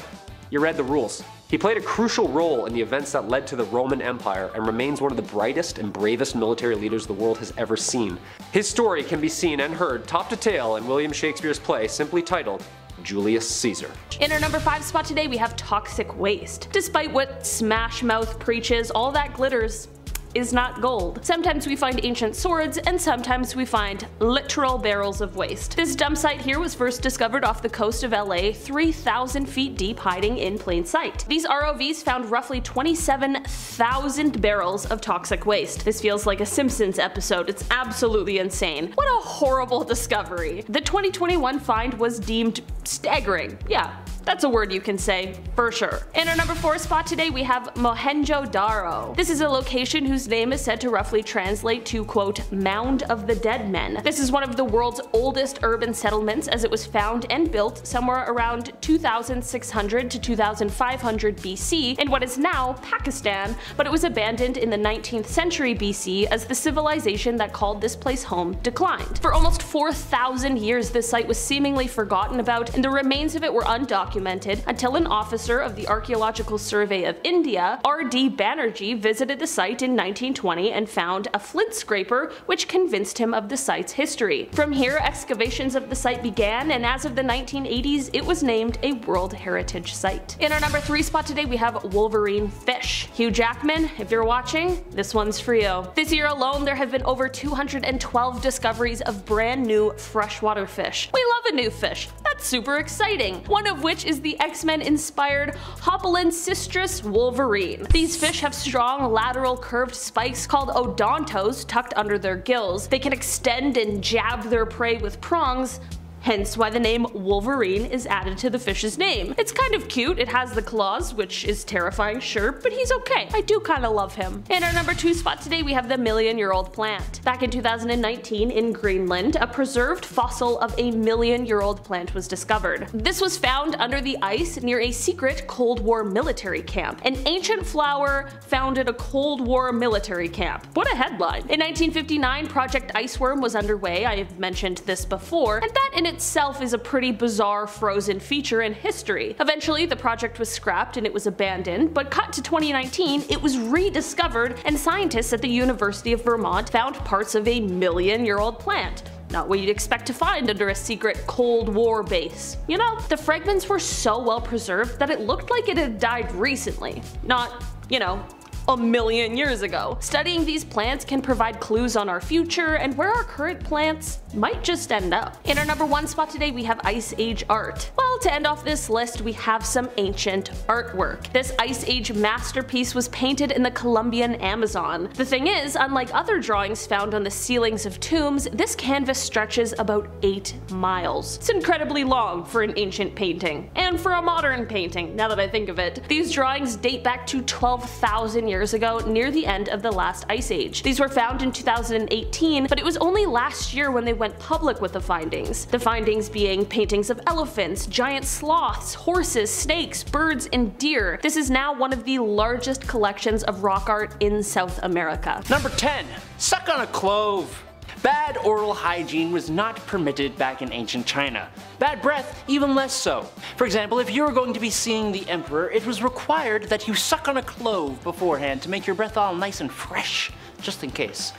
You read the rules. He played a crucial role in the events that led to the Roman Empire and remains one of the brightest and bravest military leaders the world has ever seen. His story can be seen and heard top to tail in William Shakespeare's play simply titled Julius Caesar. In our number five spot today, we have toxic waste. Despite what Smash Mouth preaches, all that glitters is not gold. Sometimes we find ancient swords, and sometimes we find literal barrels of waste. This dump site here was first discovered off the coast of L A, three thousand feet deep, hiding in plain sight. These R O Vs found roughly twenty-seven thousand barrels of toxic waste. This feels like a Simpsons episode. It's absolutely insane. What a horrible discovery. The twenty twenty-one find was deemed staggering. Yeah. That's a word you can say, for sure. In our number four spot today, we have Mohenjo-Daro. This is a location whose name is said to roughly translate to, quote, Mound of the Dead Men. This is one of the world's oldest urban settlements, as it was found and built somewhere around two thousand six hundred to two thousand five hundred B C in what is now Pakistan, but it was abandoned in the nineteenth century B C as the civilization that called this place home declined. For almost four thousand years, this site was seemingly forgotten about, and the remains of it were undocumented. Documented until an officer of the Archaeological Survey of India, R D Banerjee, visited the site in nineteen twenty and found a flint scraper, which convinced him of the site's history. From here, excavations of the site began, and as of the nineteen eighties, it was named a World Heritage Site. In our number three spot today, we have Wolverine Fish. Hugh Jackman, if you're watching, this one's for you. This year alone, there have been over two hundred twelve discoveries of brand new freshwater fish. We love a new fish. That's super exciting. One of which is the X-Men inspired Hopalin Sistrus Wolverine. These fish have strong lateral curved spikes called odontos tucked under their gills. They can extend and jab their prey with prongs, hence why the name Wolverine is added to the fish's name. It's kind of cute. It has the claws, which is terrifying, sure, but he's okay. I do kind of love him. In our number two spot today, we have the million-year-old plant. Back in two thousand nineteen in Greenland, a preserved fossil of a million-year-old plant was discovered. This was found under the ice near a secret Cold War military camp. An ancient flower founded a Cold War military camp. What a headline. In nineteen fifty-nine, Project Iceworm was underway. I have mentioned this before, and that in itself is a pretty bizarre frozen feature in history. Eventually, the project was scrapped and it was abandoned, but cut to twenty nineteen, it was rediscovered, and scientists at the University of Vermont found parts of a million-year-old plant. Not what you'd expect to find under a secret Cold War base. You know, the fragments were so well preserved that it looked like it had died recently. Not, you know, a million years ago. Studying these plants can provide clues on our future and where our current plants might just end up. In our number one spot today, we have Ice Age art. Well, to end off this list, we have some ancient artwork. This Ice Age masterpiece was painted in the Colombian Amazon. The thing is, unlike other drawings found on the ceilings of tombs, this canvas stretches about eight miles. It's incredibly long for an ancient painting, and for a modern painting, now that I think of it. These drawings date back to twelve thousand years ago, near the end of the last ice age. These were found in two thousand eighteen, but it was only last year when they went public with the findings. The findings being paintings of elephants, giant sloths, horses, snakes, birds, and deer. This is now one of the largest collections of rock art in South America. Number ten. Suck on a clove. Bad oral hygiene was not permitted back in ancient China. Bad breath, even less so. For example, if you were going to be seeing the emperor, it was required that you suck on a clove beforehand to make your breath all nice and fresh, just in case.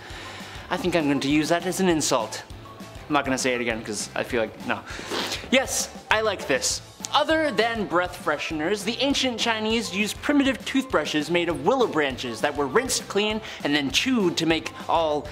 I think I'm going to use that as an insult. I'm not going to say it again because I feel like, no. Yes, I like this. Other than breath fresheners, the ancient Chinese used primitive toothbrushes made of willow branches that were rinsed clean and then chewed to make all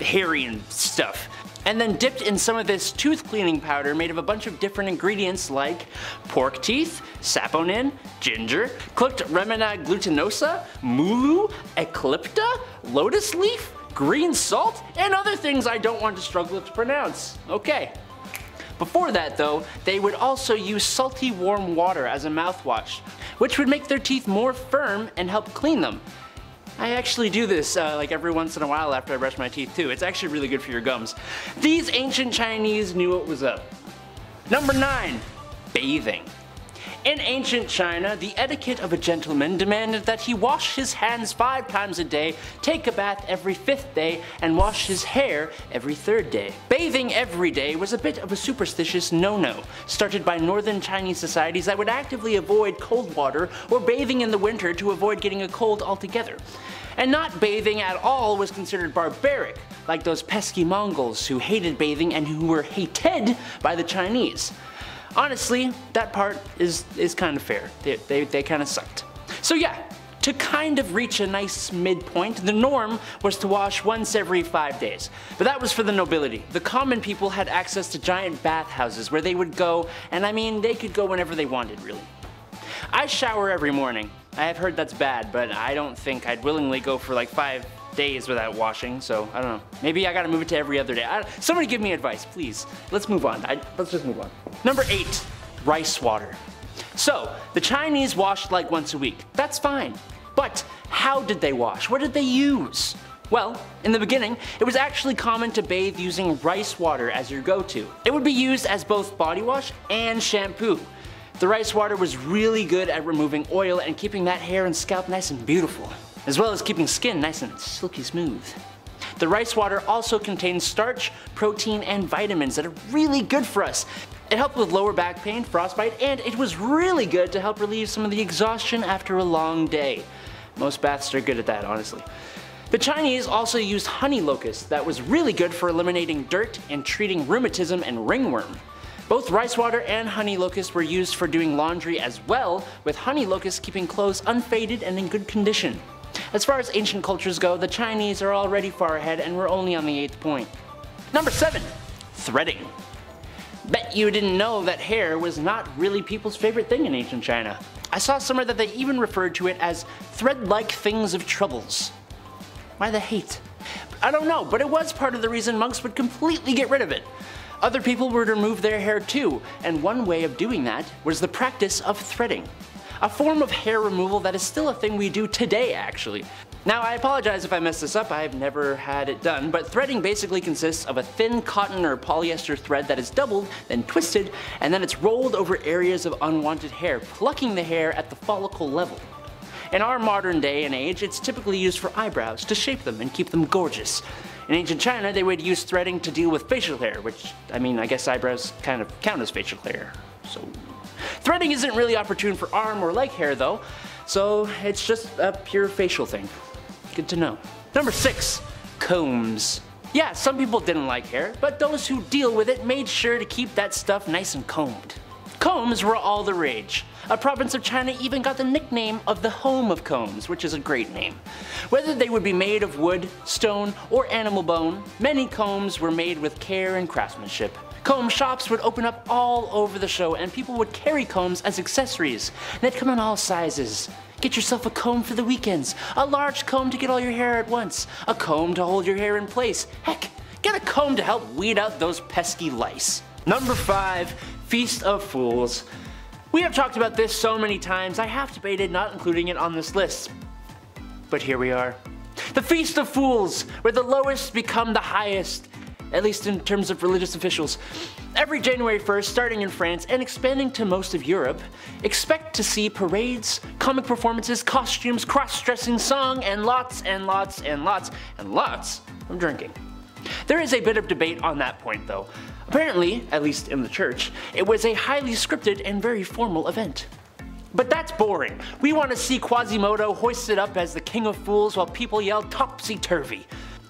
hairy and stuff, and then dipped in some of this tooth cleaning powder made of a bunch of different ingredients like pork teeth, saponin, ginger, cooked Remina glutinosa, mulu, eclipta, lotus leaf, green salt, and other things I don't want to struggle to pronounce. Okay. Before that though, they would also use salty warm water as a mouthwash, which would make their teeth more firm and help clean them. I actually do this uh, like every once in a while after I brush my teeth too. It's actually really good for your gums. These ancient Chinese knew what was up. Number nine, bathing. In ancient China, the etiquette of a gentleman demanded that he wash his hands five times a day, take a bath every fifth day, and wash his hair every third day. Bathing every day was a bit of a superstitious no-no, started by northern Chinese societies that would actively avoid cold water or bathing in the winter to avoid getting a cold altogether. And not bathing at all was considered barbaric, like those pesky Mongols who hated bathing and who were hated by the Chinese. Honestly, that part is, is kind of fair. They, they, they kind of sucked. So yeah, to kind of reach a nice midpoint, the norm was to wash once every five days. But that was for the nobility. The common people had access to giant bathhouses where they would go, and I mean, they could go whenever they wanted, really. I shower every morning. I have heard that's bad, but I don't think I'd willingly go for like five days without washing, so I don't know. Maybe I gotta move it to every other day. I, somebody give me advice, please. Let's move on. I, let's just move on. Number eight, rice water. So, the Chinese washed like once a week. That's fine. But how did they wash? What did they use? Well, in the beginning, it was actually common to bathe using rice water as your go-to. It would be used as both body wash and shampoo. The rice water was really good at removing oil and keeping that hair and scalp nice and beautiful, as well as keeping skin nice and silky smooth. The rice water also contains starch, protein, and vitamins that are really good for us. It helped with lower back pain, frostbite, and it was really good to help relieve some of the exhaustion after a long day. Most baths are good at that, honestly. The Chinese also used honey locust that was really good for eliminating dirt and treating rheumatism and ringworm. Both rice water and honey locust were used for doing laundry as well, with honey locust keeping clothes unfaded and in good condition. As far as ancient cultures go, the Chinese are already far ahead and we're only on the eighth point. Number seven, threading. Bet you didn't know that hair was not really people's favorite thing in ancient China. I saw somewhere that they even referred to it as thread-like things of troubles. Why the hate? I don't know, but it was part of the reason monks would completely get rid of it. Other people would remove their hair too, and one way of doing that was the practice of threading. A form of hair removal that is still a thing we do today, actually. Now, I apologize if I messed this up, I've never had it done, but threading basically consists of a thin cotton or polyester thread that is doubled, then twisted, and then it's rolled over areas of unwanted hair, plucking the hair at the follicle level. In our modern day and age, it's typically used for eyebrows, to shape them and keep them gorgeous. In ancient China, they would use threading to deal with facial hair, which, I mean, I guess eyebrows kind of count as facial hair, so. Threading isn't really opportune for arm or leg hair though, so it's just a pure facial thing. Good to know. Number six, combs. Yeah, some people didn't like hair, but those who deal with it made sure to keep that stuff nice and combed. Combs were all the rage. A province of China even got the nickname of the Home of Combs, which is a great name. Whether they would be made of wood, stone, or animal bone, many combs were made with care and craftsmanship. Comb shops would open up all over the show and people would carry combs as accessories. They'd come in all sizes. Get yourself a comb for the weekends, a large comb to get all your hair at once, a comb to hold your hair in place. Heck, get a comb to help weed out those pesky lice. Number five, Feast of Fools. We have talked about this so many times, I have debated not including it on this list, but here we are. The Feast of Fools, where the lowest become the highest. At least in terms of religious officials. Every January first, starting in France and expanding to most of Europe, expect to see parades, comic performances, costumes, cross-dressing, song, and lots and lots and lots and lots of drinking. There is a bit of debate on that point though. Apparently, at least in the church, it was a highly scripted and very formal event. But that's boring. We want to see Quasimodo hoisted up as the King of Fools while people yell topsy-turvy.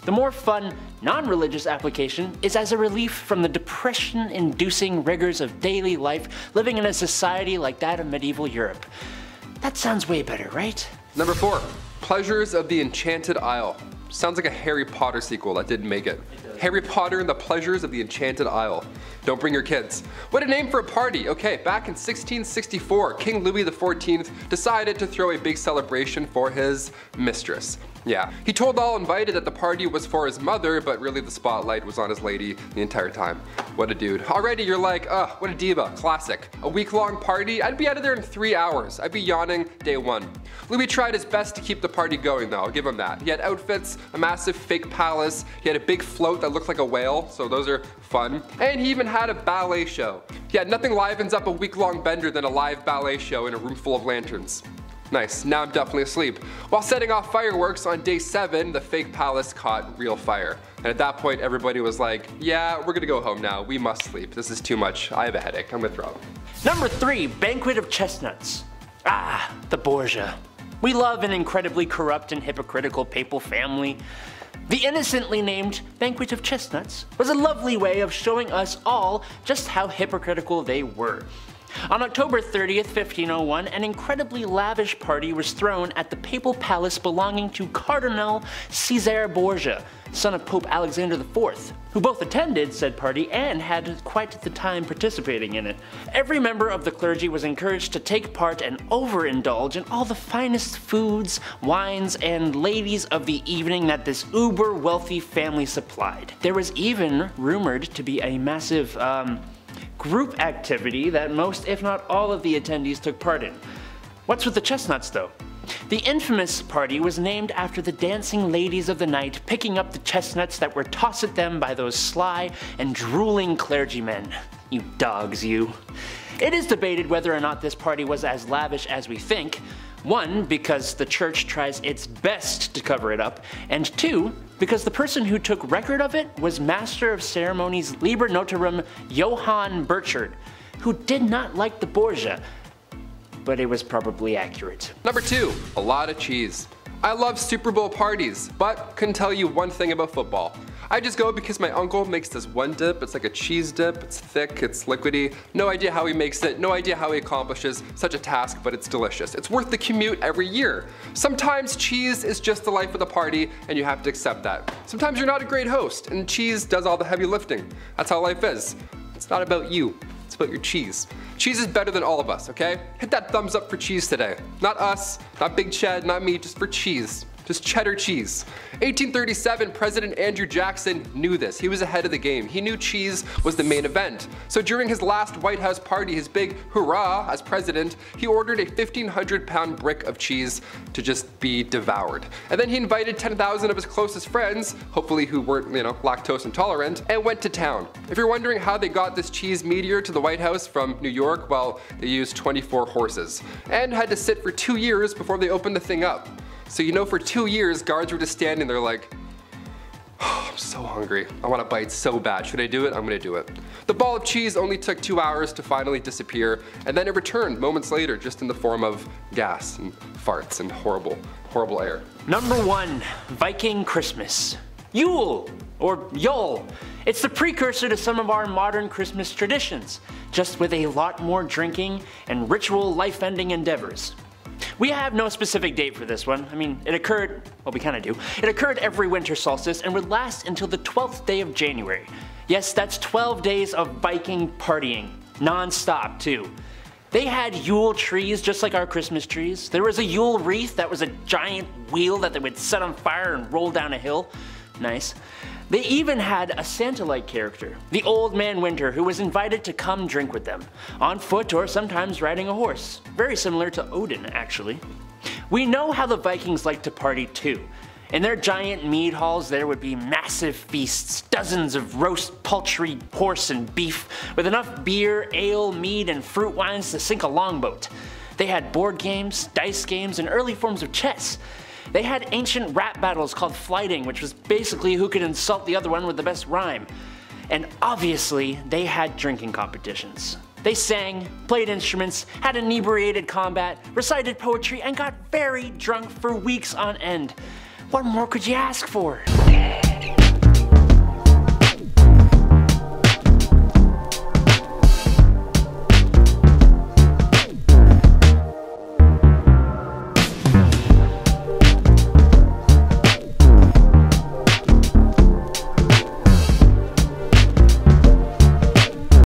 The more fun, non-religious application is as a relief from the depression-inducing rigors of daily life living in a society like that of medieval Europe. That sounds way better, right? Number four, Pleasures of the Enchanted Isle. Sounds like a Harry Potter sequel that didn't make it. Harry Potter and the Pleasures of the Enchanted Isle. Don't bring your kids. What a name for a party. Okay, back in sixteen sixty-four, King Louis the fourteenth decided to throw a big celebration for his mistress. Yeah, he told all invited that the party was for his mother, but really the spotlight was on his lady the entire time. What a dude. Already you're like, ugh, what a diva, classic. A week-long party? I'd be out of there in three hours. I'd be yawning day one. Louis tried his best to keep the party going though, I'll give him that. He had outfits, a massive fake palace, he had a big float that looked like a whale, so those are fun, and he even had a ballet show. Yeah, nothing livens up a week-long bender than a live ballet show in a room full of lanterns. Nice, now I'm definitely asleep. While setting off fireworks on day seven, the fake palace caught real fire. And at that point, everybody was like, yeah, we're gonna go home now. We must sleep. This is too much. I have a headache. I'm gonna throw up. Number three, banquet of chestnuts. Ah, the Borgia. We love an incredibly corrupt and hypocritical papal family. The innocently named Banquet of Chestnuts was a lovely way of showing us all just how hypocritical they were. On October thirtieth, fifteen oh one, an incredibly lavish party was thrown at the papal palace belonging to Cardinal Caesar Borgia, son of Pope Alexander the fourth, who both attended said party and had quite the time participating in it. Every member of the clergy was encouraged to take part and overindulge in all the finest foods, wines, and ladies of the evening that this uber-wealthy family supplied. There was even rumored to be a massive, um, group activity that most, if not all, of the attendees took part in. What's with the chestnuts, though? The infamous party was named after the dancing ladies of the night picking up the chestnuts that were tossed at them by those sly and drooling clergymen. You dogs, you. It is debated whether or not this party was as lavish as we think. One, because the church tries its best to cover it up, and two, because the person who took record of it was Master of Ceremonies Liber Notarum Johann Burchard, who did not like the Borgia, but it was probably accurate. Number two, a lot of cheese. I love Super Bowl parties, but couldn't tell you one thing about football. I just go because my uncle makes this one dip. It's like a cheese dip, it's thick, it's liquidy. No idea how he makes it, no idea how he accomplishes such a task, but it's delicious. It's worth the commute every year. Sometimes cheese is just the life of the party and you have to accept that. Sometimes you're not a great host and cheese does all the heavy lifting. That's how life is. It's not about you. It's about your cheese. Cheese is better than all of us, okay? Hit that thumbs up for cheese today. Not us, not Big Ched, not me, just for cheese. Just cheddar cheese. eighteen thirty-seven, President Andrew Jackson knew this. He was ahead of the game. He knew cheese was the main event. So during his last White House party, his big hurrah as president, he ordered a fifteen hundred pound brick of cheese to just be devoured. And then he invited ten thousand of his closest friends, hopefully who weren't, you know, lactose intolerant, and went to town. If you're wondering how they got this cheese meteor to the White House from New York, well, they used twenty-four horses and had to sit for two years before they opened the thing up. So you know for two years, guards were just standing there like, oh, I'm so hungry. I want a bite so bad. Should I do it? I'm gonna do it. The ball of cheese only took two hours to finally disappear, and then it returned moments later just in the form of gas and farts and horrible, horrible air. Number one, Viking Christmas. Yule, or Yule. It's the precursor to some of our modern Christmas traditions, just with a lot more drinking and ritual life-ending endeavors. We have no specific date for this one. I mean, it occurred, well, we kind of do. It occurred every winter solstice and would last until the twelfth day of January. Yes, that's twelve days of Viking partying, non-stop too. They had Yule trees just like our Christmas trees. There was a Yule wreath that was a giant wheel that they would set on fire and roll down a hill. Nice. They even had a Santa-like character, the Old Man Winter, who was invited to come drink with them, on foot or sometimes riding a horse. Very similar to Odin, actually. We know how the Vikings liked to party too. In their giant mead halls, there would be massive feasts, dozens of roast poultry, horse and beef, with enough beer, ale, mead, and fruit wines to sink a longboat. They had board games, dice games, and early forms of chess. They had ancient rap battles called flighting, which was basically who could insult the other one with the best rhyme. And obviously, they had drinking competitions. They sang, played instruments, had inebriated combat, recited poetry, and got very drunk for weeks on end. What more could you ask for?